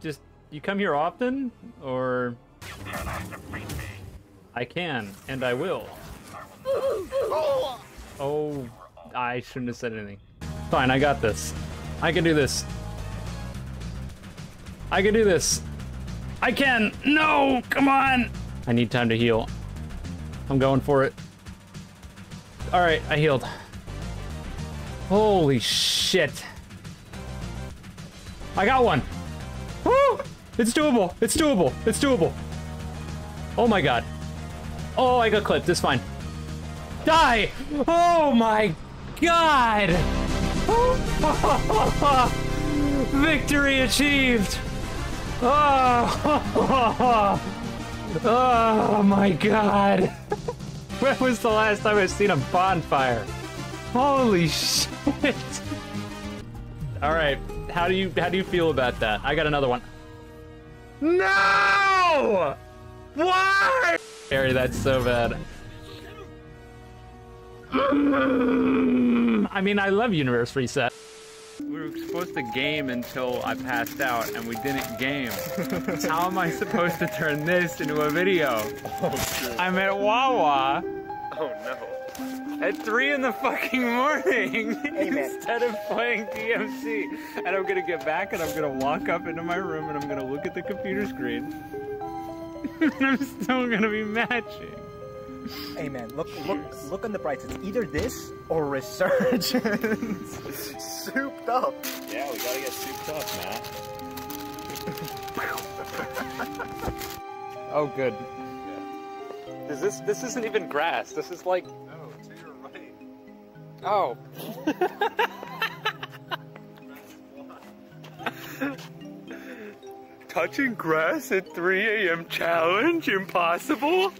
just... You come here often? Or... You cannot defeat me. I can, and I will. Oh, I shouldn't have said anything. Fine, I got this. I can do this. I can do this. I can! No! Come on! I need time to heal. I'm going for it. All right, I healed. Holy shit. I got one. Woo! It's doable. It's doable. It's doable. Oh my God. Oh, I got clipped. It's fine. Die. Oh my God. Victory achieved. Oh my God. When was the last time I've seen a bonfire? Holy shit! All right, how do you feel about that? I got another one. No! Why? Harry, that's so bad. I mean, I love Universe Reset. We were supposed to game until I passed out, and we didn't game. How am I supposed to turn this into a video? Oh, I'm at Wawa. Oh no. At 3 in the fucking morning, instead of playing DMC. And I'm gonna get back, and I'm gonna walk up into my room, and I'm gonna look at the computer screen. And I'm still gonna be matching. Hey man, look on the bright side. It's either this or Resurgence. Souped up. Yeah, we gotta get souped up, man. Oh, good. Yeah. Is this isn't even grass. This is like... No, to your right. Oh. Touching grass at 3 a.m. challenge? Impossible?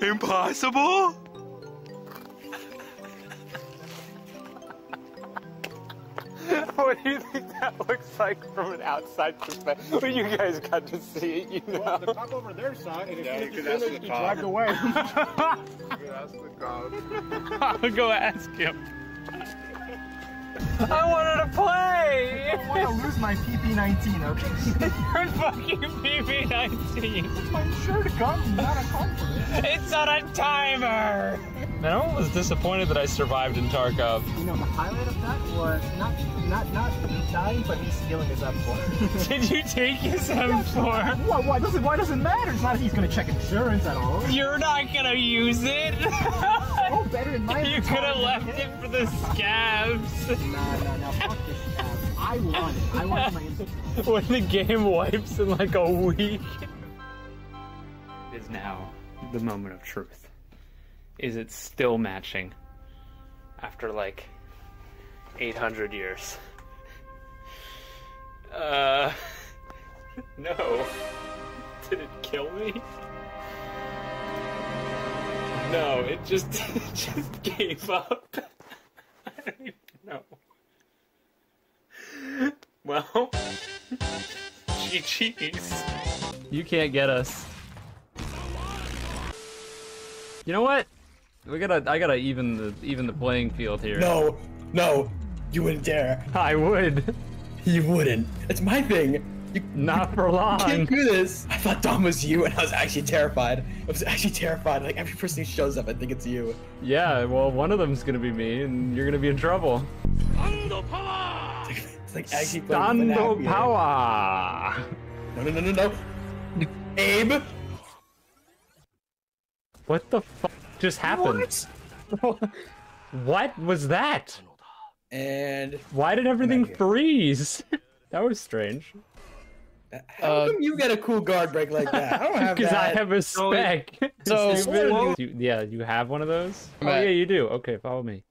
Impossible? What do you think that looks like from an outside perspective? Well, you guys got to see it, you know. Well, the cop over there saw it, and if you could he dragged away. You could ask the cop. I'll go ask him. I wanted to play! I want to lose my PP19, okay? Your fucking PP19! It's my shirt gun, not a compliment. It's on a timer! Man, I was disappointed that I survived in Tarkov. You know, the highlight of that was not dying, but me stealing his M4. Did you take his M4? Why does it matter? It's not if he's gonna check insurance at all. You're not gonna use it! Oh, better in my... You could have left it for the scabs. No, fuck the scabs. I want it. I want my insurance. When the game wipes in like a week. It is now the moment of truth. Is it still matching? after like 800 years. No. Did it kill me? No, it just gave up. I don't even know. Well, GG's. You can't get us. You know what? I gotta even the playing field here. No, no, you wouldn't dare. I would. You wouldn't. It's my thing. Not for long. You can't do this. I thought Dom was you, and I was actually terrified. I was actually terrified. Like, every person who shows up, I think it's you. Yeah, well, one of them's gonna be me, and you're gonna be in trouble. Stando Power! It's like actually playing Stando Power! No, no, no, no, no. Abe! What the fuck just happened? What? What was that? And... why did everything freeze? That was strange. How come you get a cool guard break like that? I don't have that. Because I have a spec. So, yeah, you have one of those? Oh, yeah, you do. Okay, follow me.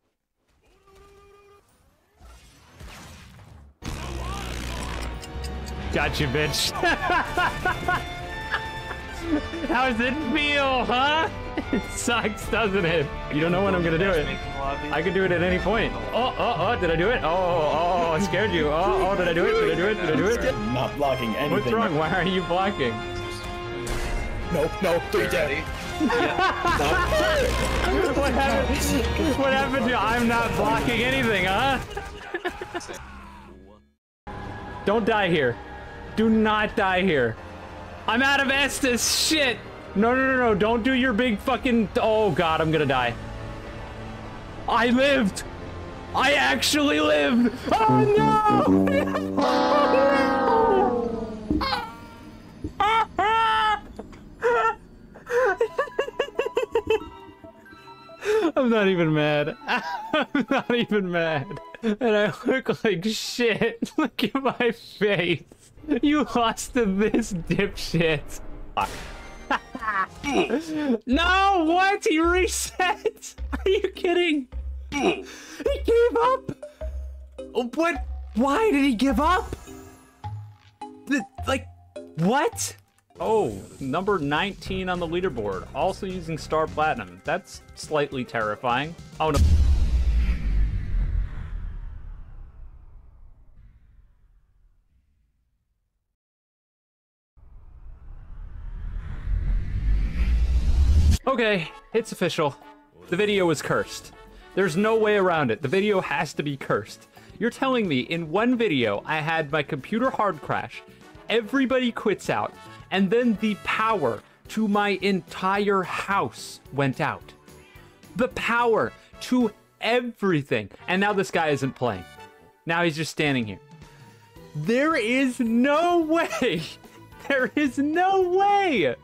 Got you, bitch. How does it feel, huh? It sucks, doesn't it? You don't know when I'm gonna do it. I could do it at any point. Oh, oh, oh, did I do it? Oh, oh, I scared you. Oh, oh, did I do it? Did I do it? Did I do it? I'm not blocking anything. What's wrong? Why are you blocking? No, no, three daddy. What happened? What happened to I'm not blocking anything, huh? Don't die here. Do not die here. I'm out of Estus, shit! No, no, no, no, don't do your big fucking... oh god, I'm gonna die. I lived! I actually lived! Oh no! I'm not even mad. I'm not even mad. And I look like shit. Look at my face. You lost to this dipshit. No, what? He reset? Are you kidding? He gave up? What? Why did he give up? Like, what? Oh, number 19 on the leaderboard. Also using Star Platinum. That's slightly terrifying. Oh no. Okay, it's official. The video is cursed. There's no way around it. The video has to be cursed. You're telling me in one video I had my computer hard crash, everybody quits out, and then the power to my entire house went out. The power to everything. And now this guy isn't playing. Now he's just standing here. There is no way. There is no way.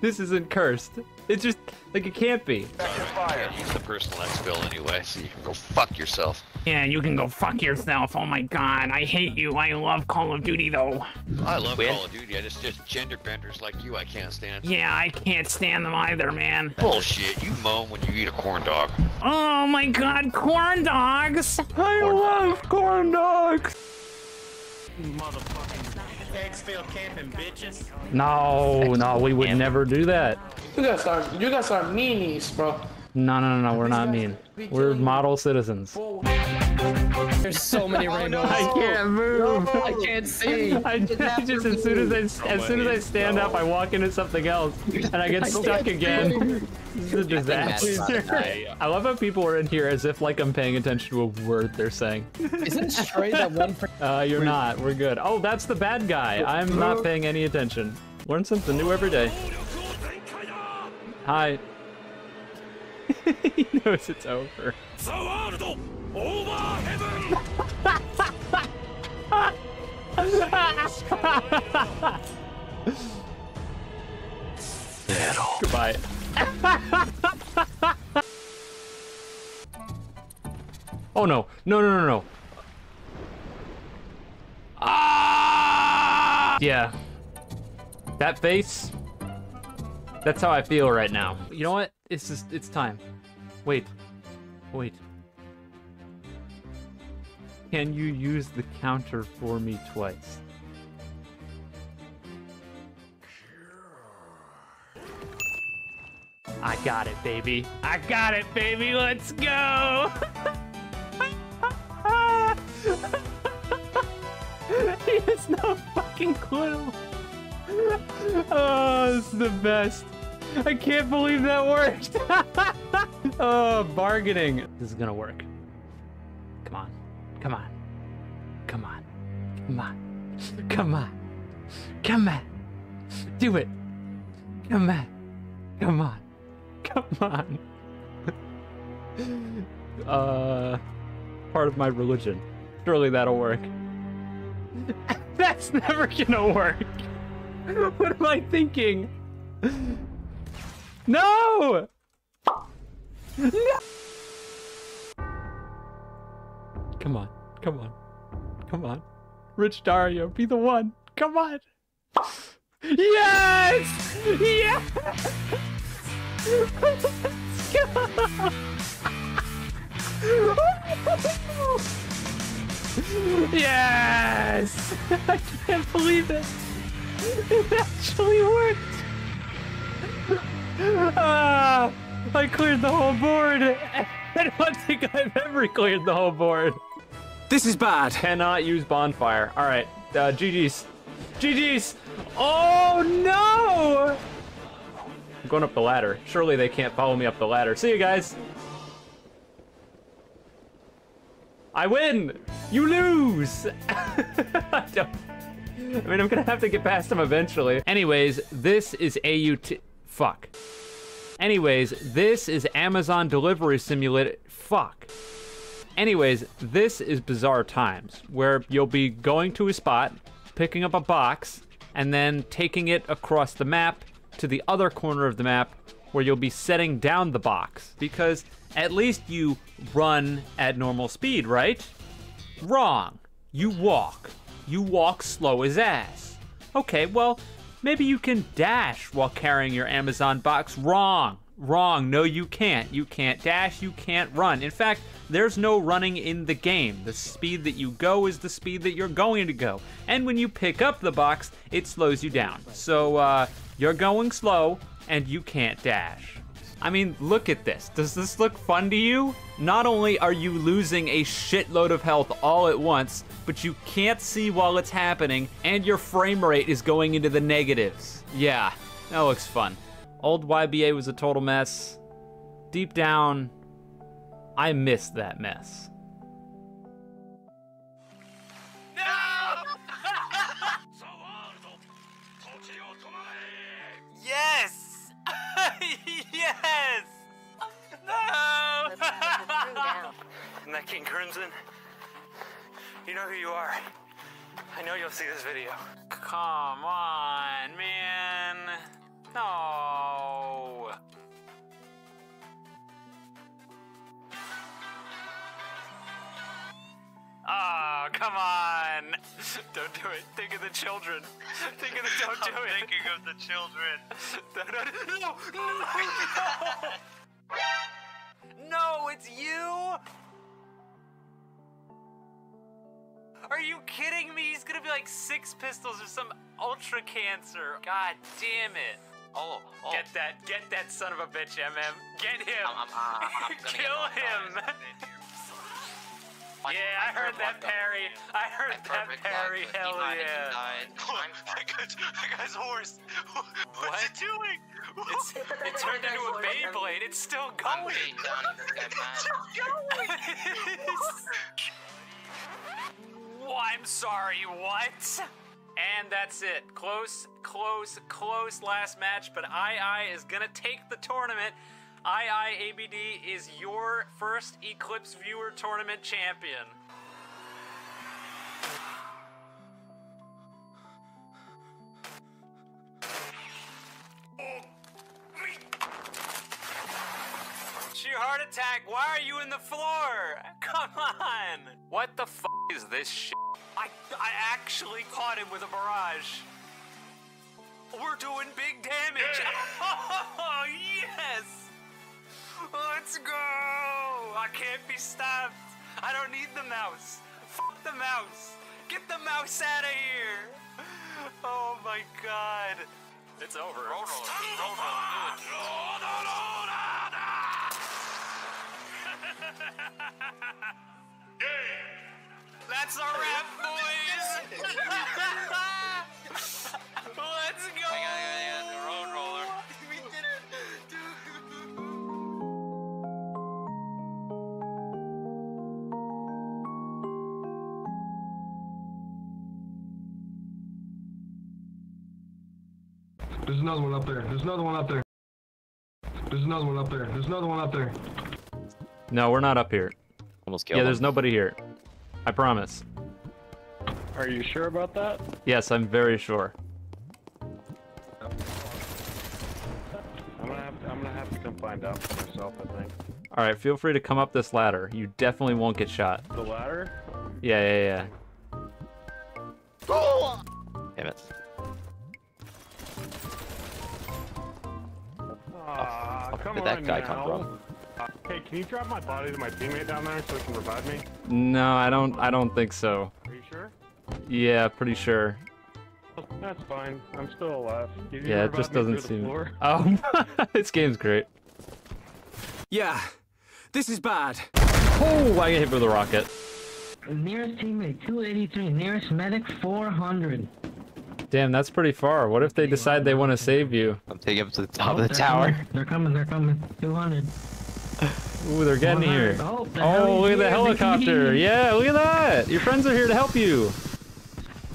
This isn't cursed. It's just, like, it can't be. Yeah, he's the person that's built anyway, so you can go fuck yourself. Yeah, you can go fuck yourself. Oh my god, I hate you. I love Call of Duty, though. I love Call of Duty. I just gender benders like you I can't stand. Yeah, I can't stand them either, man. Bullshit. You moan when you eat a corn dog. Oh my god, corn dogs. I love corn dogs. Motherfucking eggs still camping, bitches. No, no, we would never do that. You guys are meanies, bro. No, no, no, no, we're not mean. We're model citizens. There's so many rainbows. I can't move. No. I can't see. As soon as I stand up, I walk into something else, and I get stuck again. This is a disaster. I love how people are in here as if like I'm paying attention to a word they're saying. Isn't it straight that one? You're not. We're good. Oh, that's the bad guy. I'm not paying any attention. Learn something new every day. Hi. He knows it's over. Goodbye. Oh no, no, no, no, no. Ah! Yeah. That face. That's how I feel right now. You know what? It's time. Wait. Can you use the counter for me twice? I got it, baby. I got it, baby. Let's go. He has no fucking clue. Oh, this is the best. I can't believe that worked. Oh, bargaining. This is gonna work. Come on. Come on. Come on. Come on. Come on. Come on. Do it. Come on. Come on. Come on. Part of my religion. Surely that'll work. That's never gonna work. What am I thinking? No! No! Come on. Come on. Come on. Rich Dario, be the one. Come on. Yes! Yes! Let's go! Yes! I can't believe it! It actually worked! I cleared the whole board! I don't think I've ever cleared the whole board! This is bad! Cannot use bonfire. Alright, GG's. GG's! Oh no! I'm going up the ladder. Surely they can't follow me up the ladder. See you guys! I win! You lose! I don't... I mean, I'm gonna have to get past them eventually. Anyways, this is AUT... Fuck. Anyways, this is Amazon Delivery Simulator... Fuck. Anyways, this is Bizarre Times, where you'll be going to a spot, picking up a box, and then taking it across the map to the other corner of the map, where you'll be setting down the box. Because at least you run at normal speed, right? Wrong. You walk. You walk slow as ass. Okay, well, maybe you can dash while carrying your Amazon box. Wrong. Wrong. No, you can't. You can't dash. You can't run. In fact, there's no running in the game. The speed that you go is the speed that you're going to go. And when you pick up the box, it slows you down. So, you're going slow, and you can't dash. I mean, look at this. Does this look fun to you? Not only are you losing a shitload of health all at once, but you can't see while it's happening, and your frame rate is going into the negatives. Yeah, that looks fun. Old YBA was a total mess. Deep down, I miss that mess. No! Yes! Yes! No! And that King Crimson, you know who you are. I know you'll see this video. Come on, man. No. Oh, come on. Don't do it. Think of the children. Think of the don't do it. Thinking of the children. No, no, no. No, it's you. Are you kidding me? He's gonna be like 6 pistols or some ultra cancer. God damn it. Oh, oh. Get that son of a bitch, MM. Get him. I'm Kill him. Yeah, I heard that parry. I heard that parry. Hell yeah. That guy's horse. What's it doing? It turned into a Beyblade. It's still going. It's still going. I'm sorry, what? And that's it. Close, close, close last match, but Ai Ai is going to take the tournament. Ai Ai ABD is your first Eclipse Viewer Tournament champion. Sheer heart attack, why are you in the floor? Come on! What the f*** is this shit? I actually caught him with a barrage. We're doing big damage! Yeah. Oh, yes! Let's go! I can't be stopped. I don't need the mouse. Fuck the mouse! Get the mouse out of here! Oh my god. It's over. Roll, roll, roll, roll, roll. That's a wrap, boys! Let's go! Hang on. There's another one up there. There's another one up there. There's another one up there. There's another one up there. No, we're not up here. Almost killed. Yeah, there's nobody here. I promise. Are you sure about that? Yes, I'm very sure. I'm gonna have to come find out for myself, I think. All right, feel free to come up this ladder. You definitely won't get shot. The ladder? Yeah. Oh! Damn it. Where did that guy come from? Hey, can you drop my body to my teammate down there so he can revive me? No, I don't think so. Are you sure? Yeah, pretty sure. That's fine. I'm still alive. Yeah, it just doesn't seem. This game's great. Yeah, this is bad. Oh, I get hit with a rocket. Nearest teammate 283. Nearest medic 400. Damn, that's pretty far. What if they decide they want to save you? I'm taking up to the top of the tower. Coming. They're coming. 200. Ooh, they're getting here. Oh, look at the helicopter. Yeah, look at that. Your friends are here to help you.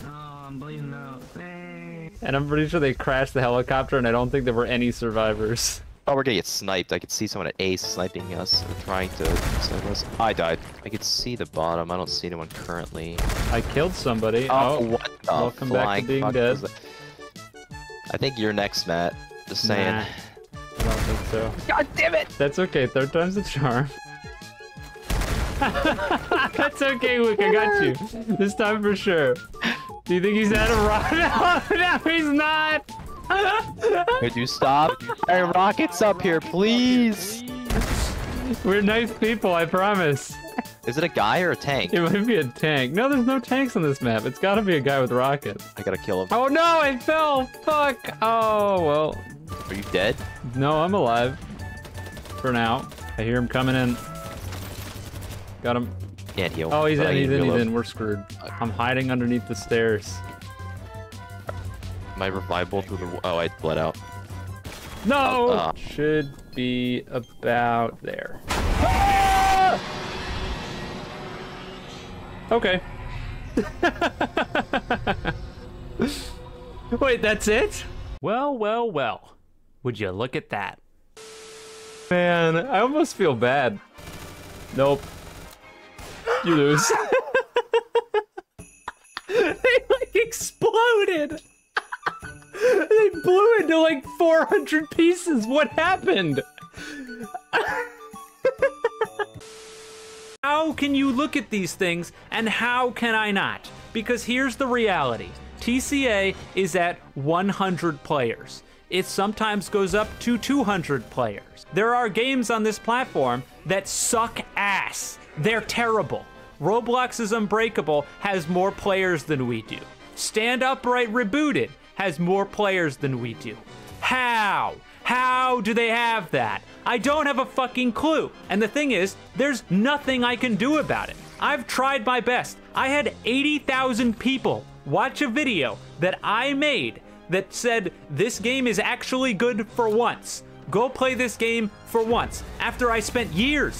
Oh, I'm bleeding out. Hey. And I'm pretty sure they crashed the helicopter, and I don't think there were any survivors. Oh, we're gonna get sniped. I could see someone at A sniping us, or trying to snipe us. I died. I could see the bottom. I don't see anyone currently. I killed somebody. Oh, what the welcome back to being dead. I think you're next, Matt. Just saying. Nah, I don't think so. God damn it! That's okay. Third time's the charm. That's okay, Wick. I got you. This time for sure. Do you think he's out of rock? No, he's not! Could you stop? Hey, rockets up here, please! We're nice people, I promise. Is it a guy or a tank? It might be a tank. No, there's no tanks on this map. It's gotta be a guy with rockets. I gotta kill him. Oh no, I fell! Fuck! Oh, well. Are you dead? No, I'm alive. For now. I hear him coming in. Got him. Can't heal. Oh, he's in. We're screwed. I'm hiding underneath the stairs. My revival through the I bled out. No! Should be about there. Ah! Okay. Wait, that's it? Well. Would you look at that? Man, I almost feel bad. Nope. You lose. They like exploded! They blew into like 400 pieces. What happened? How can you look at these things and how can I not? Because here's the reality. TCA is at 100 players. It sometimes goes up to 200 players. There are games on this platform that suck ass. They're terrible. Roblox's Unbreakable has more players than we do. Stand Upright Rebooted has more players than we do. How? How do they have that? I don't have a fucking clue. And the thing is, there's nothing I can do about it. I've tried my best. I had 80,000 people watch a video that I made that said, this game is actually good for once. Go play this game for once. After I spent years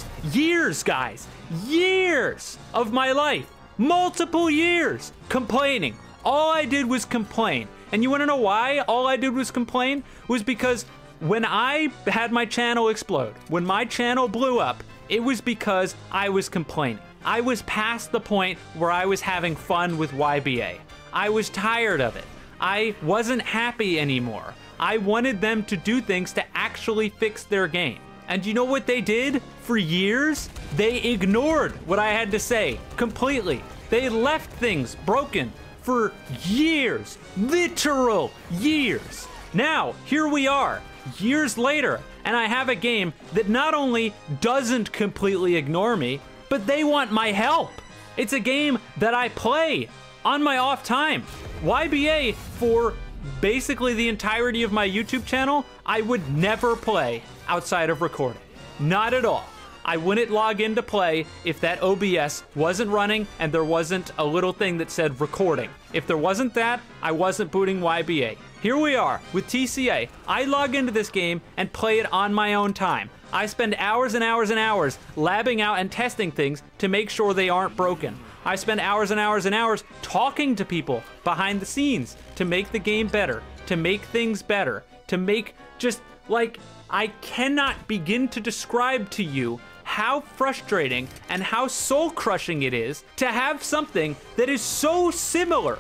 of my life, multiple years, complaining. All I did was complain. And you want to know why all I did was complain? Was because when I had my channel explode, when my channel blew up, it was because I was complaining. I was past the point where I was having fun with YBA. I was tired of it. I wasn't happy anymore. I wanted them to do things to actually fix their game. And you know what they did for years? They ignored what I had to say completely. They left things broken for years, literal years. Now, here we are, years later, and I have a game that not only doesn't completely ignore me, but they want my help. It's a game that I play on my off time. YBA, for basically the entirety of my YouTube channel, I would never play outside of recording. Not at all. I wouldn't log in to play if that OBS wasn't running and there wasn't a little thing that said recording. If there wasn't that, I wasn't booting YBA. Here we are with TCA. I log into this game and play it on my own time. I spend hours and hours and hours labbing out and testing things to make sure they aren't broken. I spend hours and hours and hours talking to people behind the scenes to make the game better, to make things better, to make just like, I cannot begin to describe to you how frustrating and how soul-crushing it is to have something that is so similar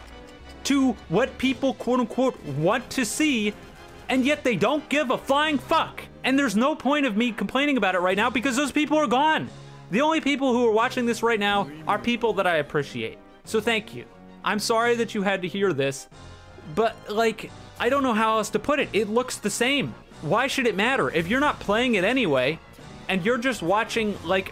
to what people quote-unquote want to see, and yet they don't give a flying fuck. And there's no point of me complaining about it right now because those people are gone. The only people who are watching this right now are people that I appreciate. So thank you. I'm sorry that you had to hear this, but like, I don't know how else to put it. It looks the same. Why should it matter? If you're not playing it anyway, and you're just watching, like,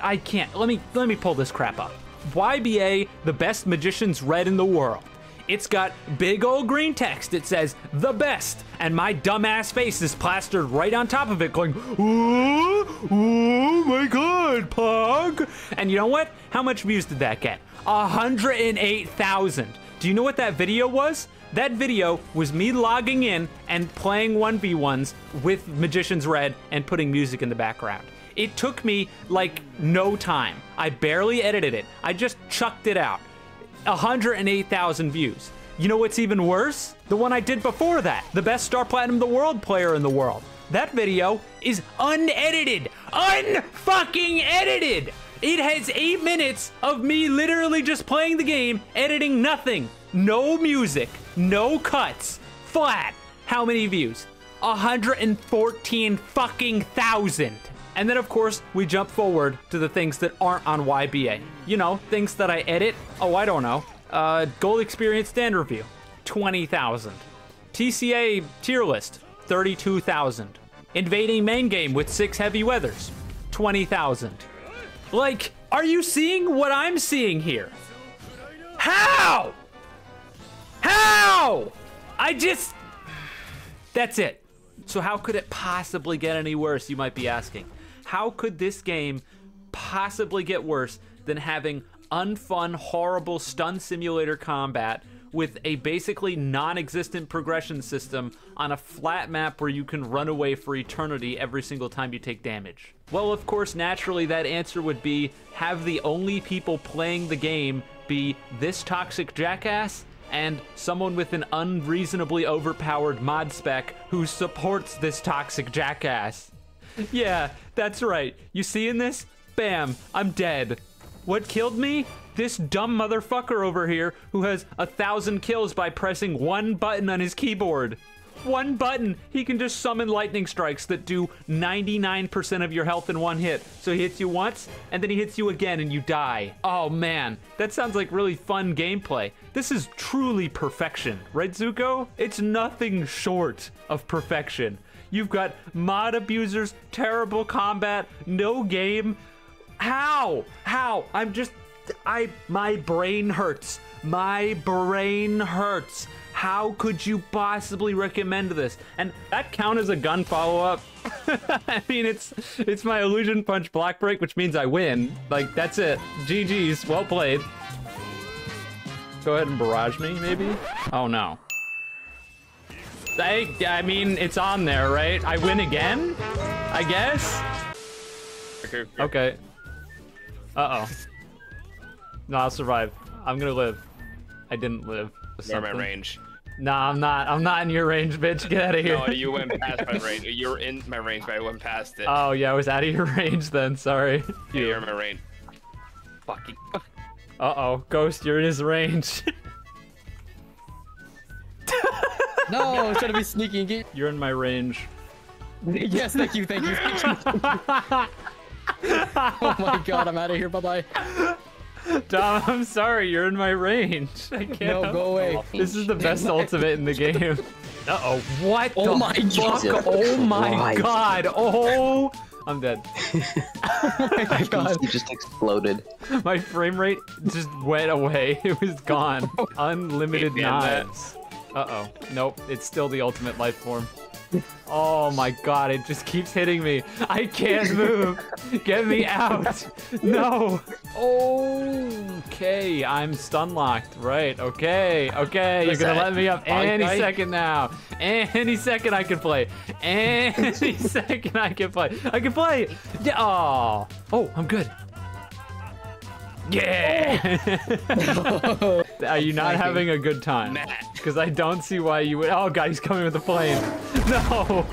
I can't, let me pull this crap up. YBA, the best magician's red in the world. It's got big old green text. It says, the best. And my dumbass face is plastered right on top of it going, ooh, oh my God, Pog. And you know what? How much views did that get? 108,000. Do you know what that video was? That video was me logging in and playing 1v1s with Magician's Red and putting music in the background. It took me like no time. I barely edited it. I just chucked it out. 108,000 views. You know what's even worse? The one I did before that, the best Star Platinum the World player in the world. That video is unedited, unfucking edited. It has 8 minutes of me literally just playing the game, editing nothing. No music, no cuts, flat. How many views? 114 fucking thousand. And then of course, we jump forward to the things that aren't on YBA. You know, things that I edit. Oh, I don't know. Gold Experience Stand Review, 20,000. TCA Tier List, 32,000. Invading Main Game with 6 Heavy Weathers, 20,000. Like, are you seeing what I'm seeing here? How? How? I just, that's it. So how could it possibly get any worse, you might be asking? How could this game possibly get worse than having unfun, horrible stun simulator combat with a basically non-existent progression system on a flat map where you can run away for eternity every single time you take damage? Well, of course, naturally, that answer would be have the only people playing the game be this toxic jackass and someone with an unreasonably overpowered mod spec who supports this toxic jackass. Yeah, that's right. You see in this? Bam, I'm dead. What killed me? This dumb motherfucker over here who has 1,000 kills by pressing one button on his keyboard. One button, he can just summon lightning strikes that do 99% of your health in one hit. So he hits you once, and then he hits you again and you die. Oh man, that sounds like really fun gameplay. This is truly perfection, right Zuko? It's nothing short of perfection. You've got mod abusers, terrible combat, no game. How? How? I'm just, my brain hurts. My brain hurts. How could you possibly recommend this? And that count as a gun follow-up? I mean, it's my illusion punch block break, which means I win. Like, that's it. GG's, well played. Go ahead and barrage me, maybe? Oh no. I mean, it's on there, right? I win again? I guess? Okay. Uh-oh. No, I'll survive. I'm gonna live. I didn't live. You're my range. Nah, I'm not in your range, bitch. Get out of here. No, you went past my range. You're in my range, but I went past it. Oh yeah, I was out of your range then. Sorry. Yeah, you're in my range. Fucking. Uh-oh, Ghost, you're in his range. No, I was trying to be sneaky. You're in my range. Yes, thank you, thank you. Oh my God, I'm out of here. Bye bye. Dom, I'm sorry, you're in my range. I can't. No, go away. This is the best ultimate in the game. Uh-oh, what the fuck? Oh my God. Oh my God. Oh, I'm dead. My God. PC just exploded. My frame rate just went away. It was gone. Unlimited knives. Uh-oh. Nope. It's still the ultimate life form. Oh my God, it just keeps hitting me. I can't move. Get me out. No. Okay, I'm stun locked. Right. Okay. Okay, you're going to let me up any second now. Any second I can play. Any second I can play. I can play. Yeah. Oh. Oh, I'm good. Yeah! Oh. Are you not having a good time? Because I don't see why you would. Oh God, he's coming with a plane. No!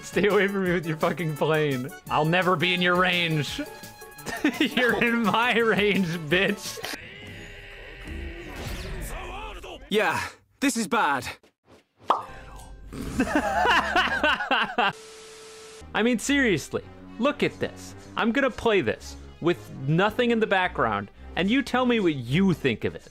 Stay away from me with your fucking plane. I'll never be in your range. You're in my range, bitch. Yeah, this is bad. I mean, seriously, look at this. I'm gonna play this with nothing in the background, and you tell me what you think of it.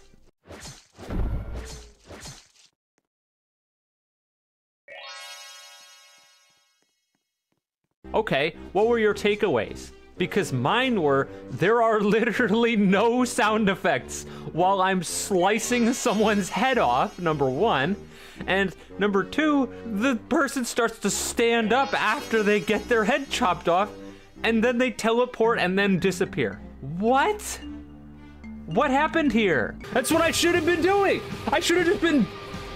Okay, what were your takeaways? Because mine were, there are literally no sound effects while I'm slicing someone's head off, #1. And #2, the person starts to stand up after they get their head chopped off, and then they teleport and then disappear. What? What happened here? That's what I should have been doing. I should have just been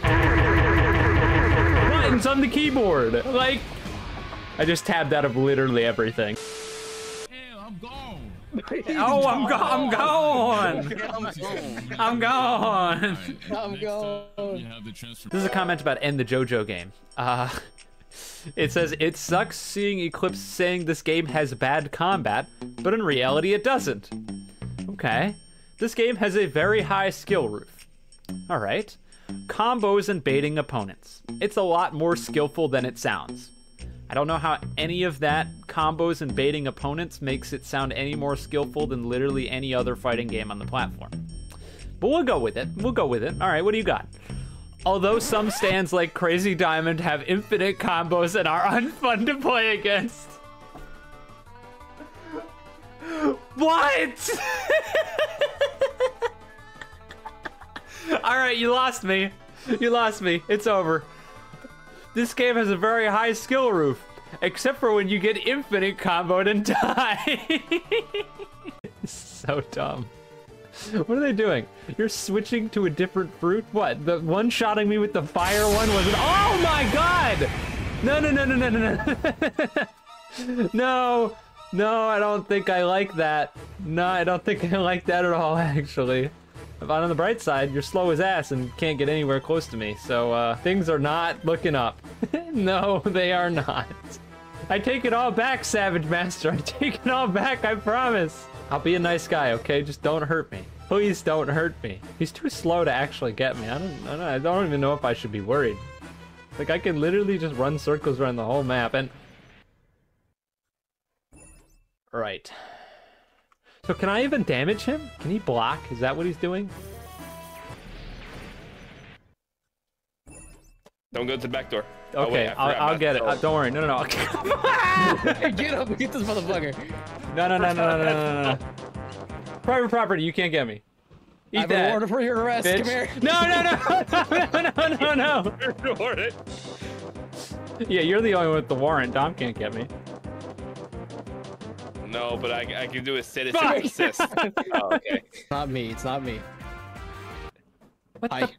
buttons on the keyboard. Like, I just tabbed out of literally everything. Hell, I'm gone. Oh, I'm gone. I'm gone. This is a comment about End the Jojo Game. It says, it sucks seeing Eclipse saying this game has bad combat, but in reality it doesn't. Okay. This game has a very high skill roof. All right. Combos and baiting opponents. It's a lot more skillful than it sounds. I don't know how any of that combos and baiting opponents makes it sound any more skillful than literally any other fighting game on the platform. But we'll go with it. We'll go with it. All right. What do you got? Although some stands like Crazy Diamond have infinite combos and are unfun to play against. What? All right, you lost me. You lost me. It's over. This game has a very high skill roof, except for when you get infinite comboed and die. So dumb. What are they doing? You're switching to a different fruit? What? The one-shotting me with the fire one wasn't- Oh my God! No, no, no, no, no, no, no. No, no, I don't think I like that. No, I don't think I like that at all, actually. But on the bright side, you're slow as ass and can't get anywhere close to me, so things are not looking up. No, they are not. I take it all back, Savage Master. I take it all back, I promise. I'll be a nice guy, okay? Just don't hurt me. Please don't hurt me. He's too slow to actually get me. I don't even know if I should be worried. Like, I can literally just run circles around the whole map and... Right. So can I even damage him? Can he block? Is that what he's doing? Don't go to the back door. Okay, oh, wait, I'll get it. Don't worry. No, no, no. Get up and get this motherfucker. No, no, no, no, no, no, no, no. Private property. You can't get me. Eat that. I have an order for your arrest. Bitch. Come here. No, no, no, no, no, no, no. Yeah, you're the only one with the warrant. Dom can't get me. No, but I can do a citizen assist. Oh, okay. It's not me. It's not me. What the...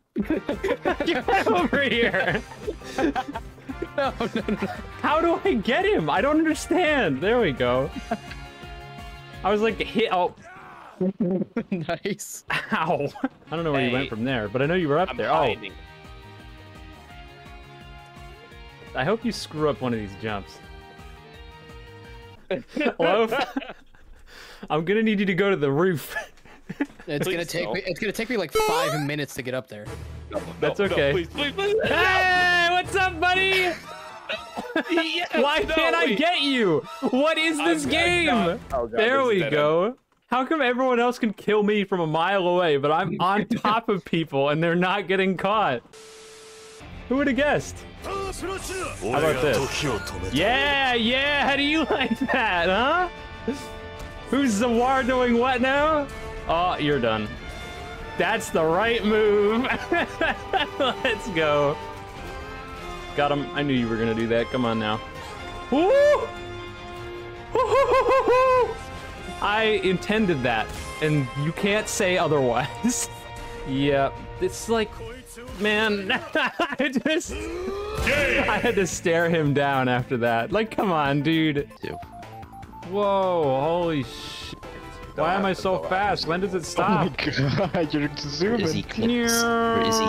Get over here! No, no, no. How do I get him? I don't understand. There we go. I was like, hit. Oh. Nice. Ow. I don't know where you went from there, but I know you were up there. Hiding. Oh. I hope you screw up one of these jumps. Hello? I'm gonna need you to go to the roof. It's gonna take me. It's gonna take me like 5 minutes to get up there. No, that's okay. No, please, please, please. Hey, what's up, buddy? Yes, why can't I get you? What is this game? Oh, God, there we go. How come everyone else can kill me from a mile away, but I'm on top of people and they're not getting caught? Who would have guessed? How about this? Yeah, yeah, how do you like that, huh? Who's Zawar doing what now? Oh, you're done. That's the right move. Let's go. Got him. I knew you were gonna do that. Come on now. Woo! I intended that, and you can't say otherwise. Yeah, it's like, man, I had to stare him down after that. Like, come on, dude. Whoa, holy shit. Why am I so fast? When does it stop? Oh my god, you're zooming. Where is Eclipse? Where is he?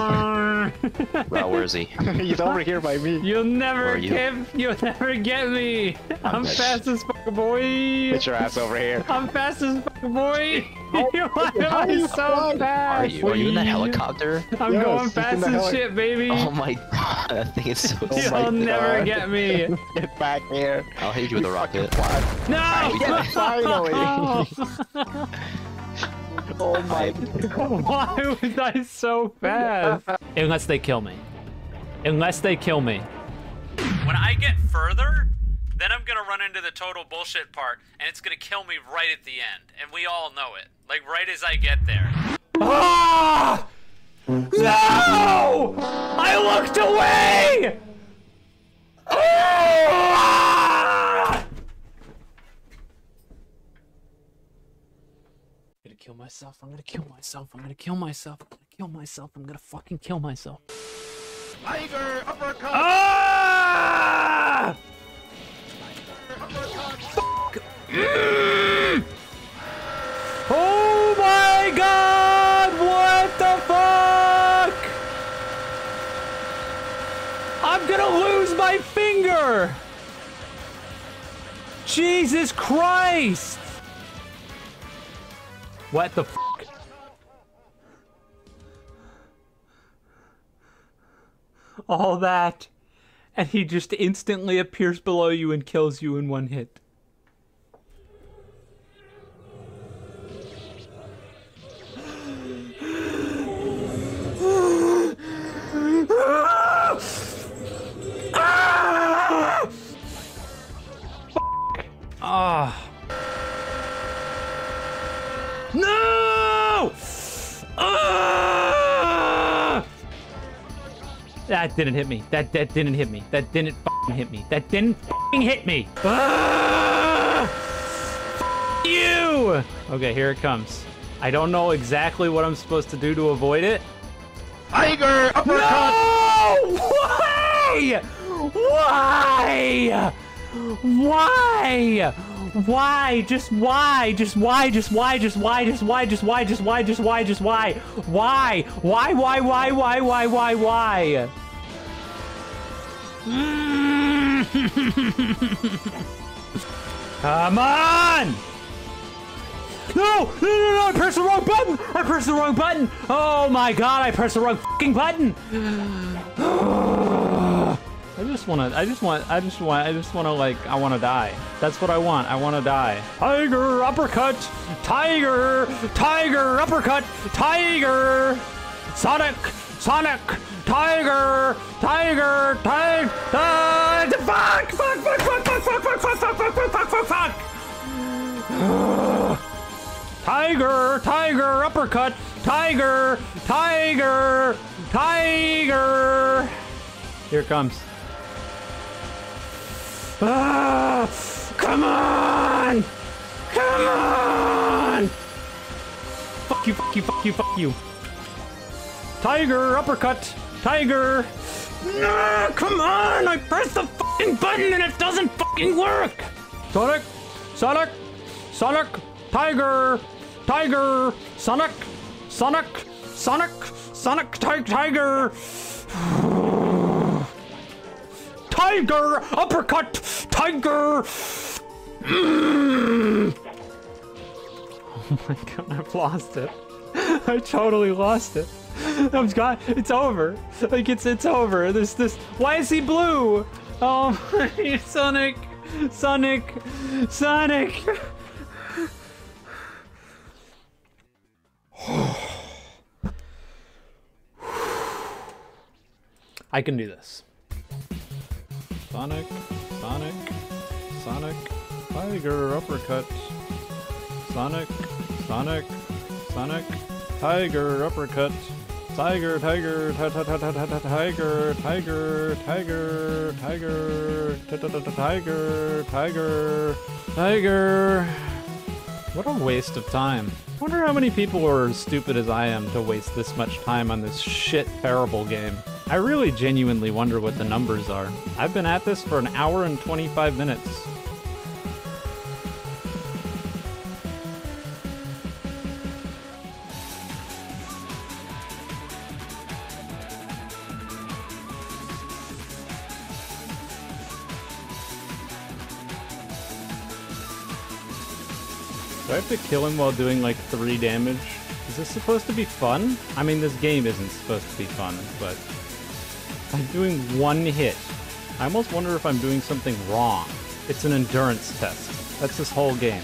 Well, where is he? He's over here by me. You'll never get me. I'm fast as fuck, boy. Get your ass over here. I'm fast as fuck, boy. Why am I so fast? Are you in that helicopter? I'm going fast as shit, baby. Oh my god, that thing is so sick. You'll never get me. Get back here. I'll hit you with a rocket. No! Finally! Oh my god. Why was I so fast? Unless they kill me. Unless they kill me. When I get further, then I'm gonna run into the total bullshit part, and it's gonna kill me right at the end. And we all know it. Like, right as I get there. Ah! No! I looked away! Oh! Ah! Kill myself, I'm gonna kill myself, I'm gonna kill myself, I'm gonna kill myself, I'm gonna fucking kill myself. Tiger uppercut! Ah! Tiger uppercut! Fuck! Mm! Oh my god! What the fuck? I'm gonna lose my finger! Jesus Christ! What the fuck? All that, and he just instantly appears below you and kills you in one hit. Ah. No! Ah! That didn't hit me. That didn't hit me. That didn't f***ing hit me. That didn't f***ing hit me. Ah! F*** you! Okay, here it comes. I don't know exactly what I'm supposed to do to avoid it. Tiger uppercut! No! Why? Why? Why? Why? Just why? Just why? Just why? Just why? Just why? Just why? Just why? Just why? Just why? Why? Why? Why? Why? Why? Why? Why? Why? Come on! No! No! No! No! I pressed the wrong button! I pressed the wrong button! Oh my god! I pressed the wrong fucking button! I want to die. That's what I want. I want to die. Tiger uppercut! Tiger! Tiger uppercut! Tiger! Sonic! Sonic! Tiger! Tiger! Tiger! Fuck! Fuck! Fuck! Fuck! Fuck! Fuck! Fuck! Fuck! Fuck! Fuck! Fuck! Fuck! Tiger! Tiger uppercut! Tiger! Tiger! Tiger! Here it comes. Ah, come on! Come on! Fuck you, fuck you, fuck you, fuck you. Tiger uppercut! Tiger! No, come on! I pressed the fucking button and it doesn't fucking work! Sonic! Sonic! Sonic! Tiger! Tiger! Sonic! Sonic! Sonic! Sonic! Tiger! Tiger uppercut! Tiger! Mm. Oh my god, I've lost it. I totally lost it. I've got, it's over. Like, it's over. Why is he blue? Oh my, Sonic! Sonic! Sonic! I can do this. Sonic, Sonic, Sonic, Tiger Uppercut. Sonic, Sonic, Sonic, Tiger Uppercut. Tiger, tiger, tiger, tiger, tiger, tiger, tiger, tiger, tiger. What a waste of time. I wonder how many people are as stupid as I am to waste this much time on this shit terrible game. I really genuinely wonder what the numbers are. I've been at this for an hour and 25 minutes. To kill him while doing like 3 damage. Is this supposed to be fun? I mean, this game isn't supposed to be fun, but I'm doing 1 hit. I almost wonder if I'm doing something wrong. It's an endurance test. That's this whole game.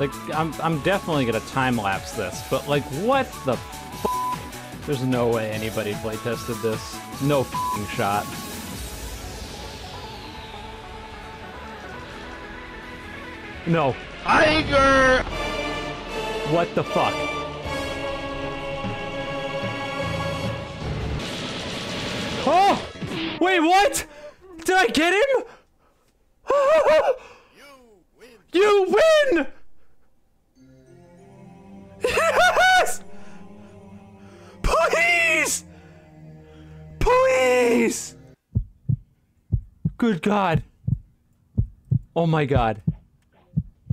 Like, I'm definitely gonna time lapse this, but like, what the f? There's no way anybody play tested this. No f***ing shot. No. Tiger! What the fuck? Oh! Wait, what? Did I get him? You win! You win! Yes! Please! Please! Good God. Oh my God.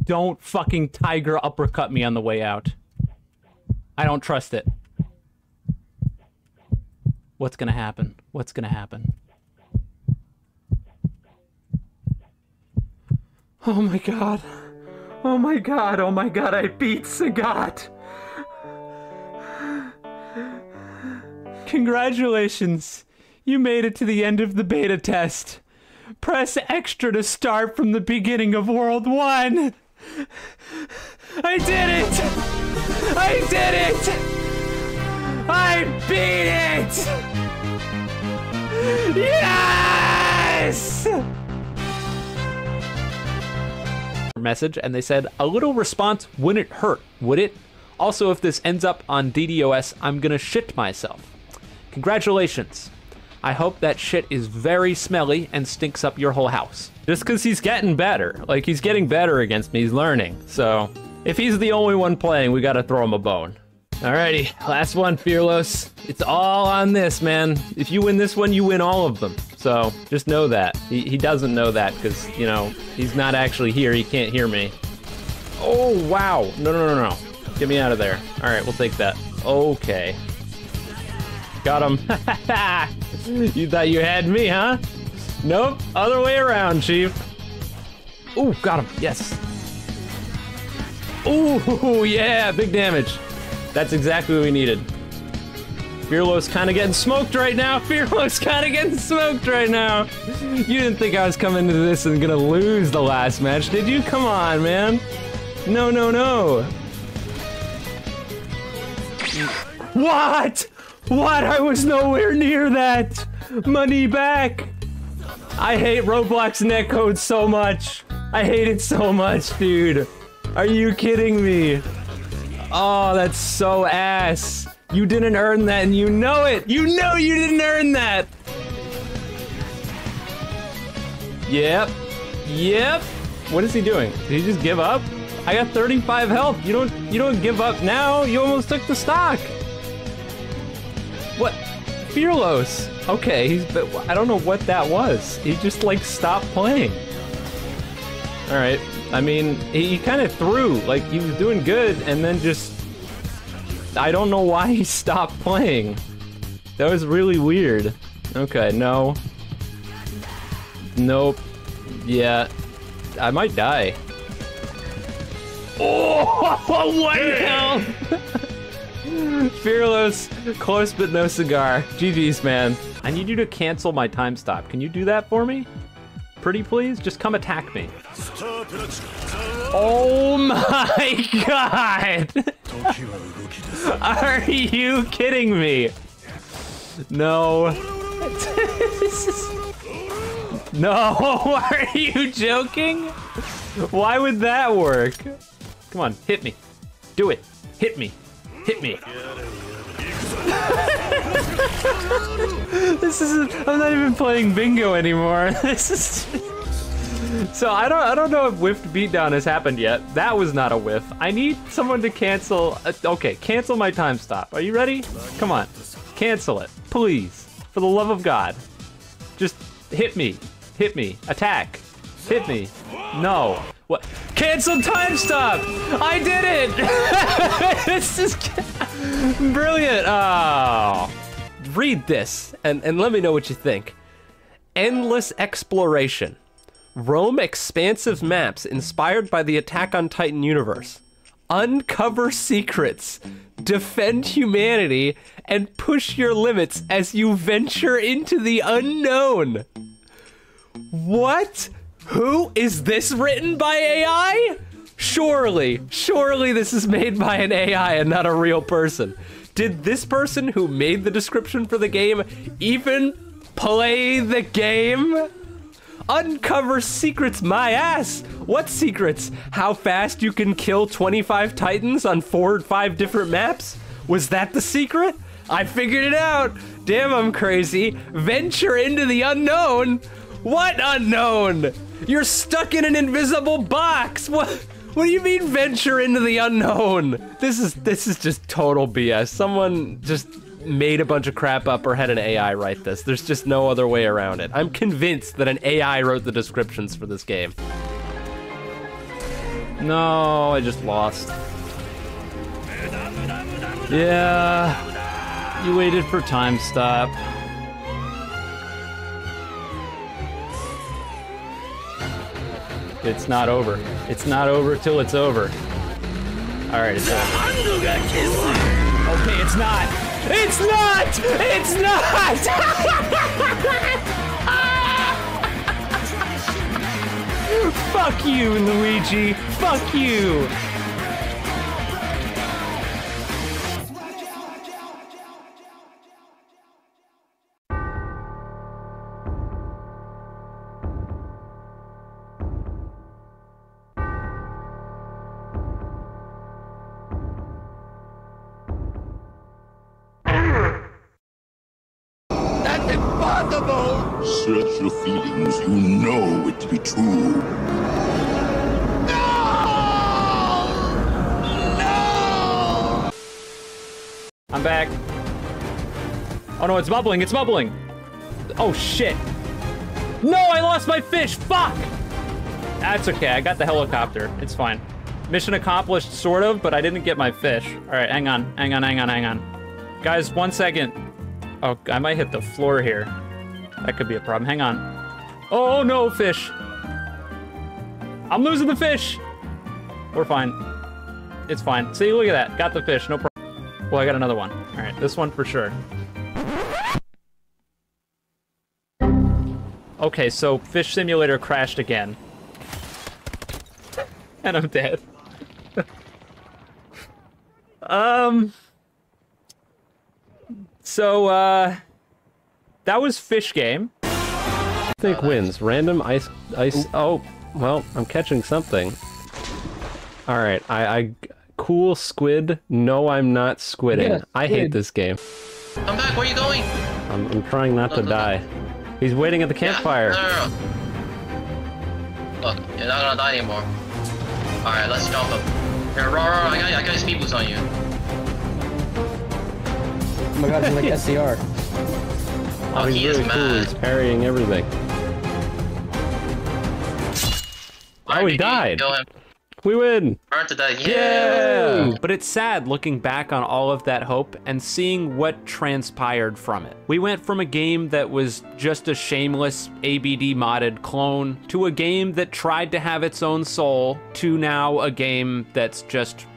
Don't fucking tiger uppercut me on the way out. I don't trust it. What's gonna happen? What's gonna happen? Oh my God. Oh my God. Oh my God. I beat Sagat. Congratulations. You made it to the end of the beta test. Press extra to start from the beginning of World 1. I did it! I did it! I beat it! Yes! Message, and they said, a little response wouldn't hurt, would it? Also, if this ends up on DDoS, I'm gonna shit myself. Congratulations. I hope that shit is very smelly and stinks up your whole house. Just because he's getting better. Like, he's getting better against me. He's learning. So, if he's the only one playing, we gotta throw him a bone. Alrighty, last one, Fearless. It's all on this, man. If you win this one, you win all of them. So, just know that. He doesn't know that because, you know, he's not actually here. He can't hear me. Oh, wow. No, no, no, no. Get me out of there. Alright, we'll take that. Okay. Got him. You thought you had me, huh? Nope. Other way around, Chief. Ooh, got him. Yes. Ooh, yeah. Big damage. That's exactly what we needed. Fearless kind of getting smoked right now. Fearless kind of getting smoked right now. You didn't think I was coming to this and gonna lose the last match, did you? Come on, man. No, no, no. What? What? I was nowhere near that! Money back! I hate Roblox netcode so much! I hate it so much, dude! Are you kidding me? Oh, that's so ass! You didn't earn that and you know it! You know you didn't earn that! Yep. Yep. What is he doing? Did he just give up? I got 35 health! You don't give up now! You almost took the stock! What? Fearless. Okay, I don't know what that was. He just, like, stopped playing. Alright. I mean, he kind of threw. Like, he was doing good, and then just... I don't know why he stopped playing. That was really weird. Okay, no. Nope. Yeah. I might die. Oh! One health! Fearless, close but no cigar. GG's, man. I need you to cancel my time stop. Can you do that for me? Pretty please? Just come attack me. Stop it. Oh my god! Are you kidding me? No. No, are you joking? Why would that work? Come on, hit me. Do it. Hit me. Hit me. This isn't, I'm not even playing bingo anymore. This is so I don't know if whiffed beatdown has happened yet. That was not a whiff. I need someone to cancel. Okay, cancel my time stop. Are you ready? Come on. Cancel it, please. For the love of God. Just hit me. Hit me. Attack. Hit me. No. What? Cancel time stop! I did it! This is brilliant. Oh. Read this and let me know what you think. Endless exploration. Roam expansive maps inspired by the Attack on Titan universe. Uncover secrets. Defend humanity and push your limits as you venture into the unknown. What? Who is this written by AI? Surely, surely this is made by an AI and not a real person. Did this person who made the description for the game even play the game? Uncover secrets, my ass! What secrets? How fast you can kill 25 Titans on 4 or 5 different maps? Was that the secret? I figured it out! Damn, I'm crazy. Venture into the unknown? What unknown? You're stuck in an invisible box. What do you mean venture into the unknown? This is just total BS. Someone just made a bunch of crap up or had an AI write this. There's just no other way around it. I'm convinced that an AI wrote the descriptions for this game. No, I just lost. Yeah. You waited for time stop. It's not over. It's not over till it's over. All right, it's over. Okay, it's not. It's not! It's not! Fuck you, Luigi. Fuck you. Search your feelings, you know it to be true. No! No! I'm back. Oh no, it's bubbling, it's bubbling. Oh shit. No, I lost my fish, fuck! That's okay, I got the helicopter, it's fine. Mission accomplished, sort of, but I didn't get my fish. All right, hang on, hang on, hang on, hang on. Guys, 1 second. Oh, I might hit the floor here. That could be a problem. Hang on. Oh no, fish. I'm losing the fish. We're fine. It's fine. See, look at that. Got the fish. No problem. Well, I got another one. All right, this one for sure. Okay, so Fish Simulator crashed again. And I'm dead. So, that was Fish Game. Think wins. Random ice. Oh, well, I'm catching something. All right, I cool squid. No, I'm not squidding. Yeah, I hate this game. Come back. Where are you going? I'm trying not to die. No. He's waiting at the campfire. Yeah, no. Look, you're not gonna die anymore. All right, let's jump him. Here, roar. I got his speed boost on you. Oh my god, he's like SCR. Oh, he's really cool. He's parrying everything. Oh, he died. We win. Yeah. But it's sad looking back on all of that hope and seeing what transpired from it. We went from a game that was just a shameless ABD modded clone to a game that tried to have its own soul to now a game that's just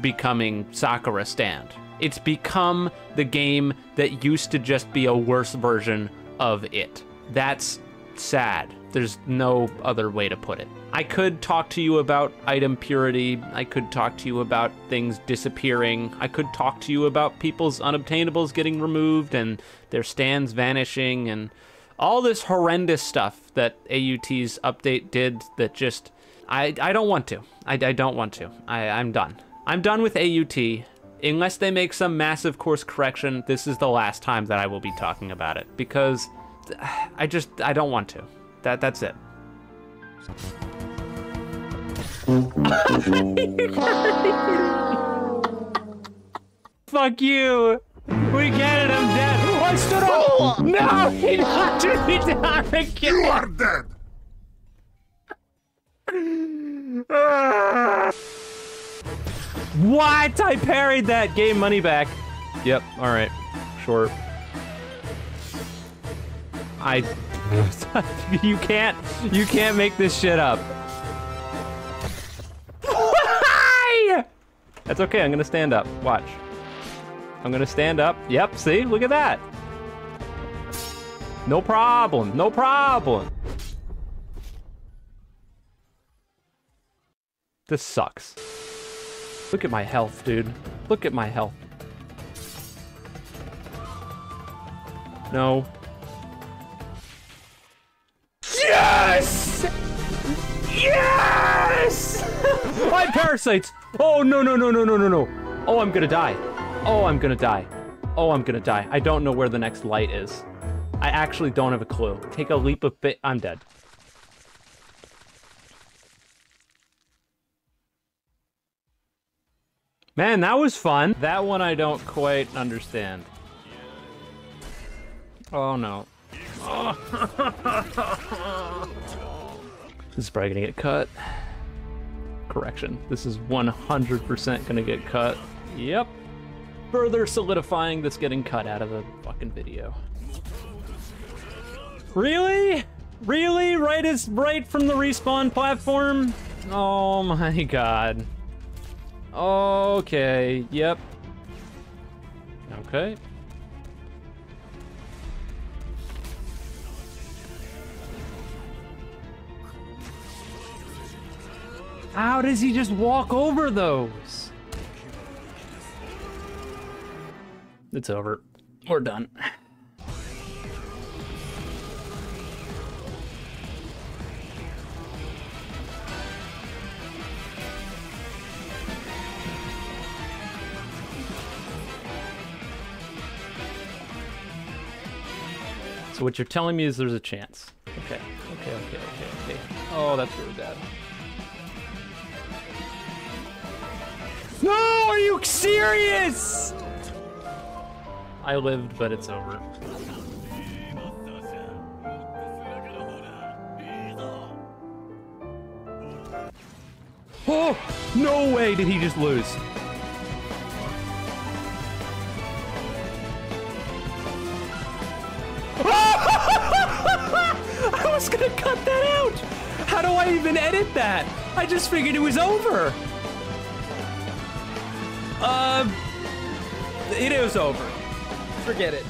becoming Sakura Stand. It's become the game that used to just be a worse version of it. That's sad. There's no other way to put it. I could talk to you about item purity. I could talk to you about things disappearing. I could talk to you about people's unobtainables getting removed and their stands vanishing and all this horrendous stuff that AUT's update did that just... I don't want to. I don't want to. I'm done. I'm done with AUT. Unless they make some massive course correction, this is the last time that I will be talking about it, because I don't want to. That's it. Fuck you! We get it, I'm dead! What stood up? No! He died again! You are dead! What? I parried that! Game money back. Yep, alright. Short. You can't make this shit up. Why? That's okay, I'm gonna stand up. Watch. I'm gonna stand up. Yep, see? Look at that. No problem, no problem. This sucks. Look at my health, dude. Look at my health. No. Yes! Yes! My parasites! Oh, no. Oh, I'm gonna die. Oh, I'm gonna die. I don't know where the next light is. I actually don't have a clue. Take a leap of faith. I'm dead. Man, that was fun. That one I don't quite understand. Oh, no. Oh. This is probably gonna get cut. Correction. This is 100% gonna get cut. Yep. Further solidifying this getting cut out of the fucking video. Really? Really? Right from the respawn platform? Oh my god. Okay. Yep. Okay. How does he just walk over those? It's over. We're done. So what you're telling me is there's a chance. Okay. Oh, that's really bad. No, are you serious? I lived, but it's over. Oh, no way did he just lose. I was gonna cut that out. How do I even edit that? I just figured it was over. It is over. Forget it.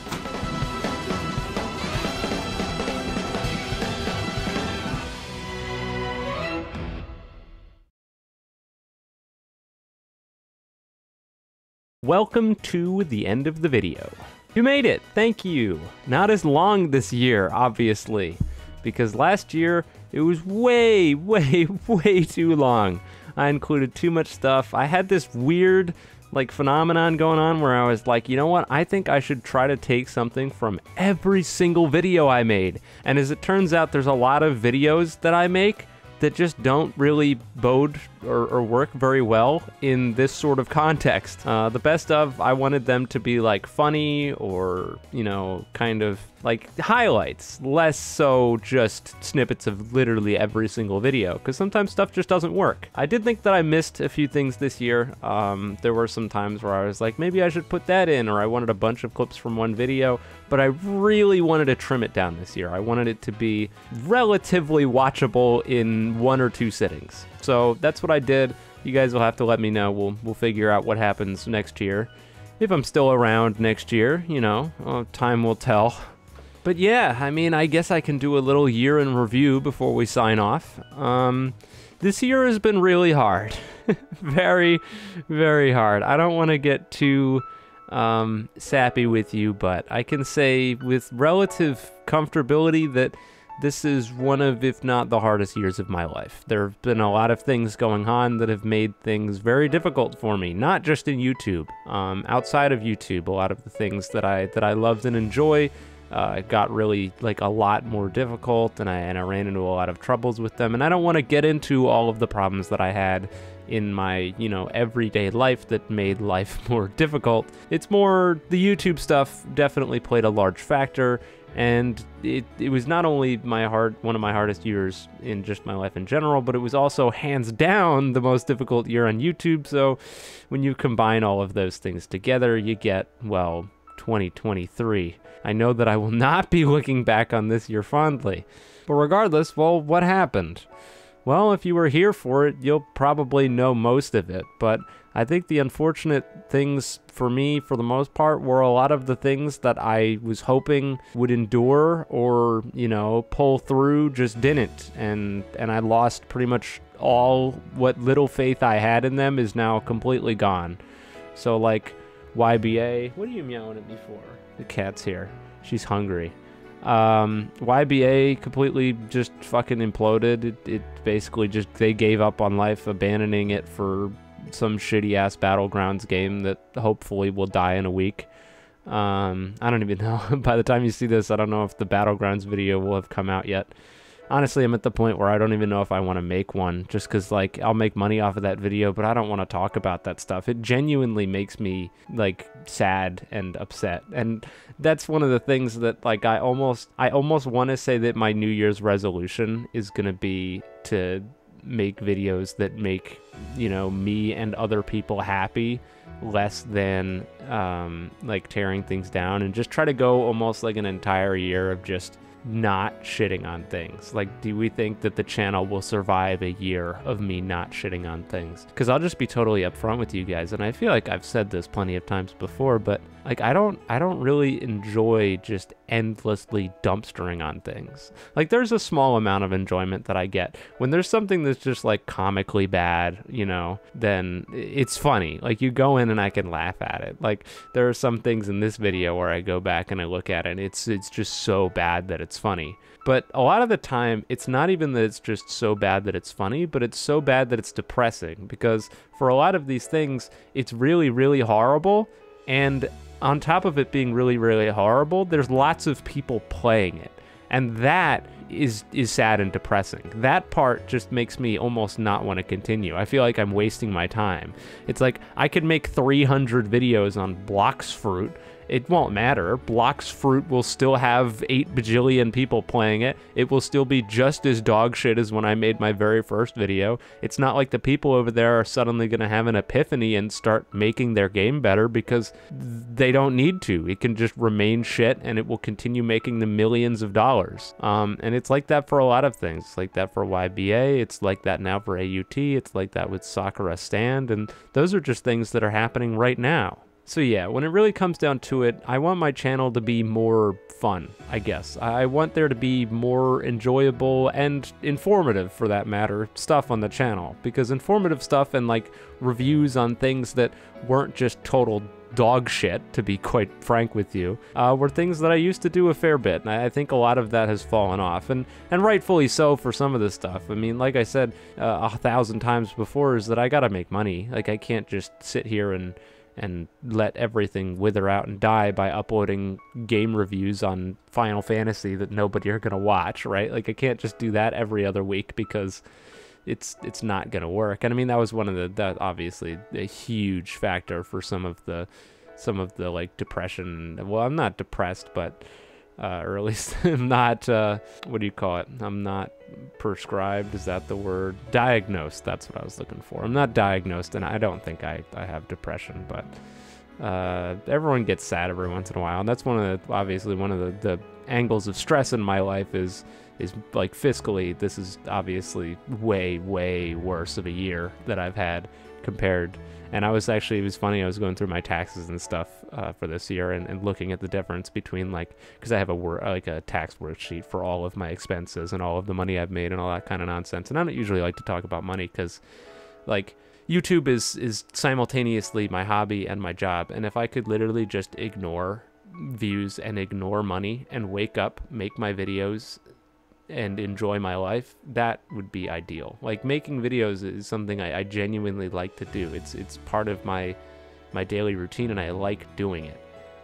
Welcome to the end of the video. You made it, thank you. Not as long this year, obviously, because last year it was way too long. I included too much stuff. I had this weird like phenomenon going on where I was like, you know what, I think I should try to take something from every single video I made. And as it turns out, there's a lot of videos that I make that just don't really bode or work very well in this sort of context. The best of, I wanted them to be like funny or, you know, kind of like highlights, less so just snippets of literally every single video, because sometimes stuff just doesn't work. I did think that I missed a few things this year. There were some times where I was like, maybe I should put that in, or I wanted a bunch of clips from one video, but I really wanted to trim it down this year. I wanted it to be relatively watchable in one or two sittings. So that's what I did. You guys will have to let me know. We'll figure out what happens next year. If I'm still around next year, you know, time will tell. But yeah, I mean, I guess I can do a little year in review before we sign off. This year has been really hard. Very, very hard. I don't want to get too sappy with you, but I can say with relative comfortability that this is one of, if not the hardest years of my life. There have been a lot of things going on that have made things very difficult for me, not just in YouTube. Outside of YouTube, a lot of the things that I loved and enjoy got really, like, a lot more difficult, and I ran into a lot of troubles with them. And I don't want to get into all of the problems that I had in my, you know, everyday life that made life more difficult. It's more the YouTube stuff definitely played a large factor, and it was not only one of my hardest years in just my life in general, but it was also hands down the most difficult year on YouTube. So when you combine all of those things together, you get, well, 2023. I know that I will not be looking back on this year fondly. But regardless, well, what happened? Well, if you were here for it, you'll probably know most of it, but I think the unfortunate things for me, for the most part, were a lot of the things that I was hoping would endure or, you know, pull through just didn't, and I lost pretty much all what little faith I had in them is now completely gone. So, like, YBA, what are you meowing at me for? The cat's here. She's hungry. YBA completely just fucking imploded. It basically just, they gave up on life, abandoning it for some shitty ass Battlegrounds game that hopefully will die in a week. I don't even know. By the time you see this, I don't know if the Battlegrounds video will have come out yet. Honestly, I'm at the point where I don't even know if I want to make one, just because, like, I'll make money off of that video, but I don't want to talk about that stuff. It genuinely makes me, like, sad and upset, and that's one of the things that, like, I almost want to say that my New Year's resolution is going to be to make videos that make, you know, me and other people happy, less than, like, tearing things down, and just try to go almost like an entire year of just not shitting on things. Like, do we think that the channel will survive a year of me not shitting on things? Because I'll just be totally upfront with you guys, and I feel like I've said this plenty of times before, but, like, I don't really enjoy just endlessly dumpstering on things. Like, there's a small amount of enjoyment that I get when there's something that's just, like, comically bad, you know, then it's funny. Like, you go in and I can laugh at it. Like, there are some things in this video where I go back and I look at it and it's just so bad that it's funny. But a lot of the time, it's not even that it's just so bad that it's funny, but it's so bad that it's depressing, because for a lot of these things, it's really, really horrible. And on top of it being really, really horrible, there's lots of people playing it. And that is sad and depressing. That part just makes me almost not want to continue. I feel like I'm wasting my time. It's like, I could make 300 videos on Blox Fruit. It won't matter. Blox Fruit will still have 8 bajillion people playing it. It will still be just as dog shit as when I made my very first video. It's not like the people over there are suddenly going to have an epiphany and start making their game better, because they don't need to. It can just remain shit and it will continue making the millions of dollars. And it's like that for a lot of things. It's like that for YBA. It's like that now for AUT. It's like that with Sakura Stand. And those are just things that are happening right now. So yeah, when it really comes down to it, I want my channel to be more fun, I guess. I want there to be more enjoyable and informative, for that matter, stuff on the channel. Because informative stuff and, like, reviews on things that weren't just total dog shit, to be quite frank with you, were things that I used to do a fair bit, and I think a lot of that has fallen off, and rightfully so for some of this stuff. I mean, like I said 1,000 times before, is that I gotta make money. Like, I can't just sit here and let everything wither out and die by uploading game reviews on Final Fantasy that nobody are gonna watch, right? Like, I can't just do that every other week, because it's not gonna work. And I mean, that was one of the, that obviously a huge factor for some of the like depression. Well, I'm not depressed, but or at least I'm not what do you call it? I'm not prescribed, is that the word? Diagnosed, that's what I was looking for. I'm not diagnosed, and I don't think I have depression, but everyone gets sad every once in a while, and that's one of the, obviously one of the angles of stress in my life is like fiscally. This is obviously way, way worse of a year that I've had compared. And I was actually, it was funny, I was going through my taxes and stuff for this year and looking at the difference between, like, because I have a tax worksheet for all of my expenses and all of the money I've made and all that kind of nonsense. And I don't usually like to talk about money because, like, YouTube is simultaneously my hobby and my job. And if I could literally just ignore views and ignore money and wake up, make my videos, and enjoy my life, that would be ideal. Like, making videos is something I genuinely like to do. It's part of my daily routine, and I like doing it.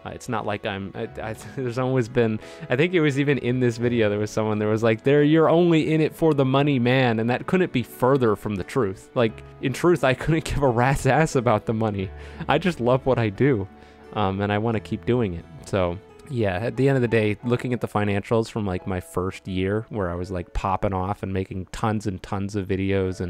It's not like there's always been, I think it was even in this video, there was someone, there was like, you're only in it for the money, man. And that couldn't be further from the truth. Like, in truth, I couldn't give a rat's ass about the money. I just love what I do. And I want to keep doing it. So yeah, at the end of the day, looking at the financials from like my first year where I was like popping off and making tons and tons of videos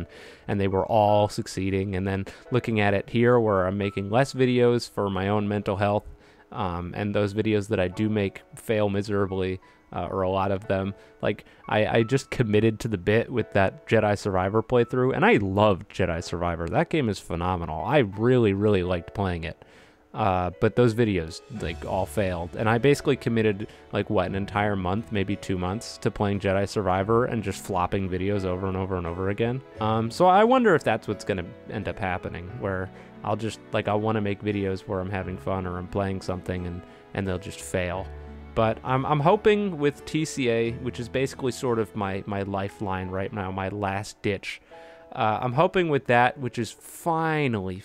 and they were all succeeding. And then looking at it here where I'm making less videos for my own mental health. And those videos that I do make fail miserably, or a lot of them. Like, I just committed to the bit with that Jedi Survivor playthrough, and I loved Jedi Survivor. That game is phenomenal. I really, really liked playing it. But those videos, like, all failed. And I basically committed, like, what, an entire month, maybe 2 months, to playing Jedi Survivor and just flopping videos over and over and over again. So I wonder if that's what's going to end up happening, where I'll just, like, I want to make videos where I'm having fun or I'm playing something and they'll just fail. But I'm hoping with TCA, which is basically sort of my lifeline right now, my last ditch. I'm hoping with that, which is finally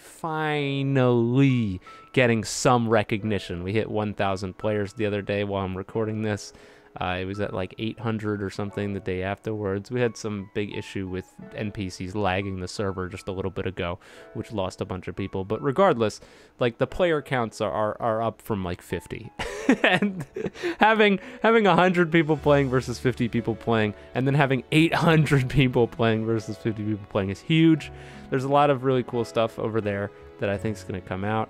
getting some recognition. We hit 1,000 players the other day while I'm recording this. It was at like 800 or something the day afterwards. We had some big issue with NPCs lagging the server just a little bit ago, which lost a bunch of people. But regardless, like, the player counts are up from like 50. And having 100 people playing versus 50 people playing, and then having 800 people playing versus 50 people playing is huge. There's a lot of really cool stuff over there that I think is going to come out.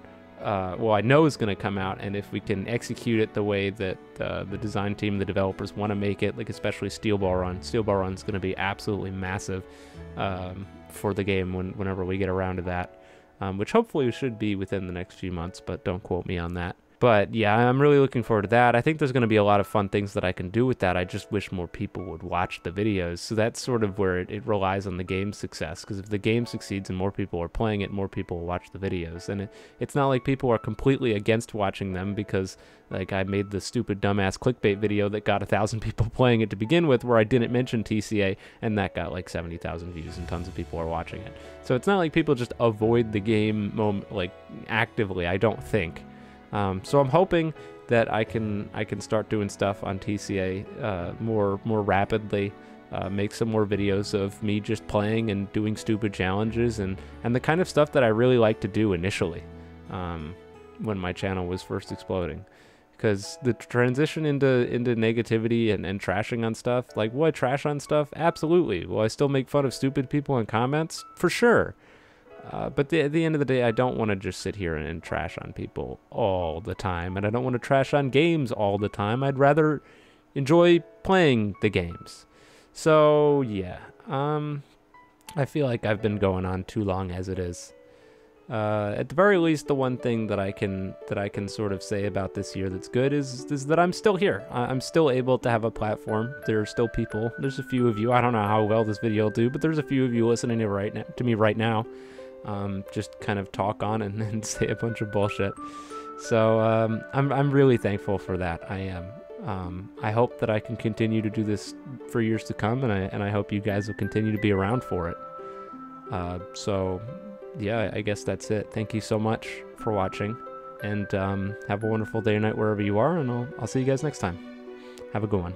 Well, I know is going to come out, and if we can execute it the way that the design team, the developers want to make it, like especially Steel Ball Run. Steel Ball Run is going to be absolutely massive for the game whenever we get around to that, which hopefully should be within the next few months, but don't quote me on that. But yeah, I'm really looking forward to that. I think there's going to be a lot of fun things that I can do with that. I just wish more people would watch the videos. So that's sort of where it relies on the game's success. Because if the game succeeds and more people are playing it, more people will watch the videos. And it's not like people are completely against watching them, because like I made the stupid dumbass clickbait video that got 1,000 people playing it to begin with, where I didn't mention TCA, and that got like 70,000 views and tons of people are watching it. So it's not like people just avoid the game like actively, I don't think. So I'm hoping that I can start doing stuff on TCA more rapidly, make some more videos of me just playing and doing stupid challenges and the kind of stuff that I really like to do initially when my channel was first exploding. Because the transition into negativity and trashing on stuff, like, will I trash on stuff? Absolutely. Will I still make fun of stupid people in comments? For sure. But at the end of the day, I don't want to just sit here and trash on people all the time. And I don't want to trash on games all the time. I'd rather enjoy playing the games. So, yeah. I feel like I've been going on too long as it is. At the very least, the one thing that I can sort of say about this year that's good is that I'm still here. I'm still able to have a platform. There are still people. There's a few of you. I don't know how well this video will do, but there's a few of you listening to me right now. Just kind of talk on and say a bunch of bullshit. So I'm really thankful for that. I am. I hope that I can continue to do this for years to come, and I hope you guys will continue to be around for it. So yeah, I guess that's it. Thank you so much for watching, and have a wonderful day or night wherever you are, and I'll see you guys next time. Have a good one.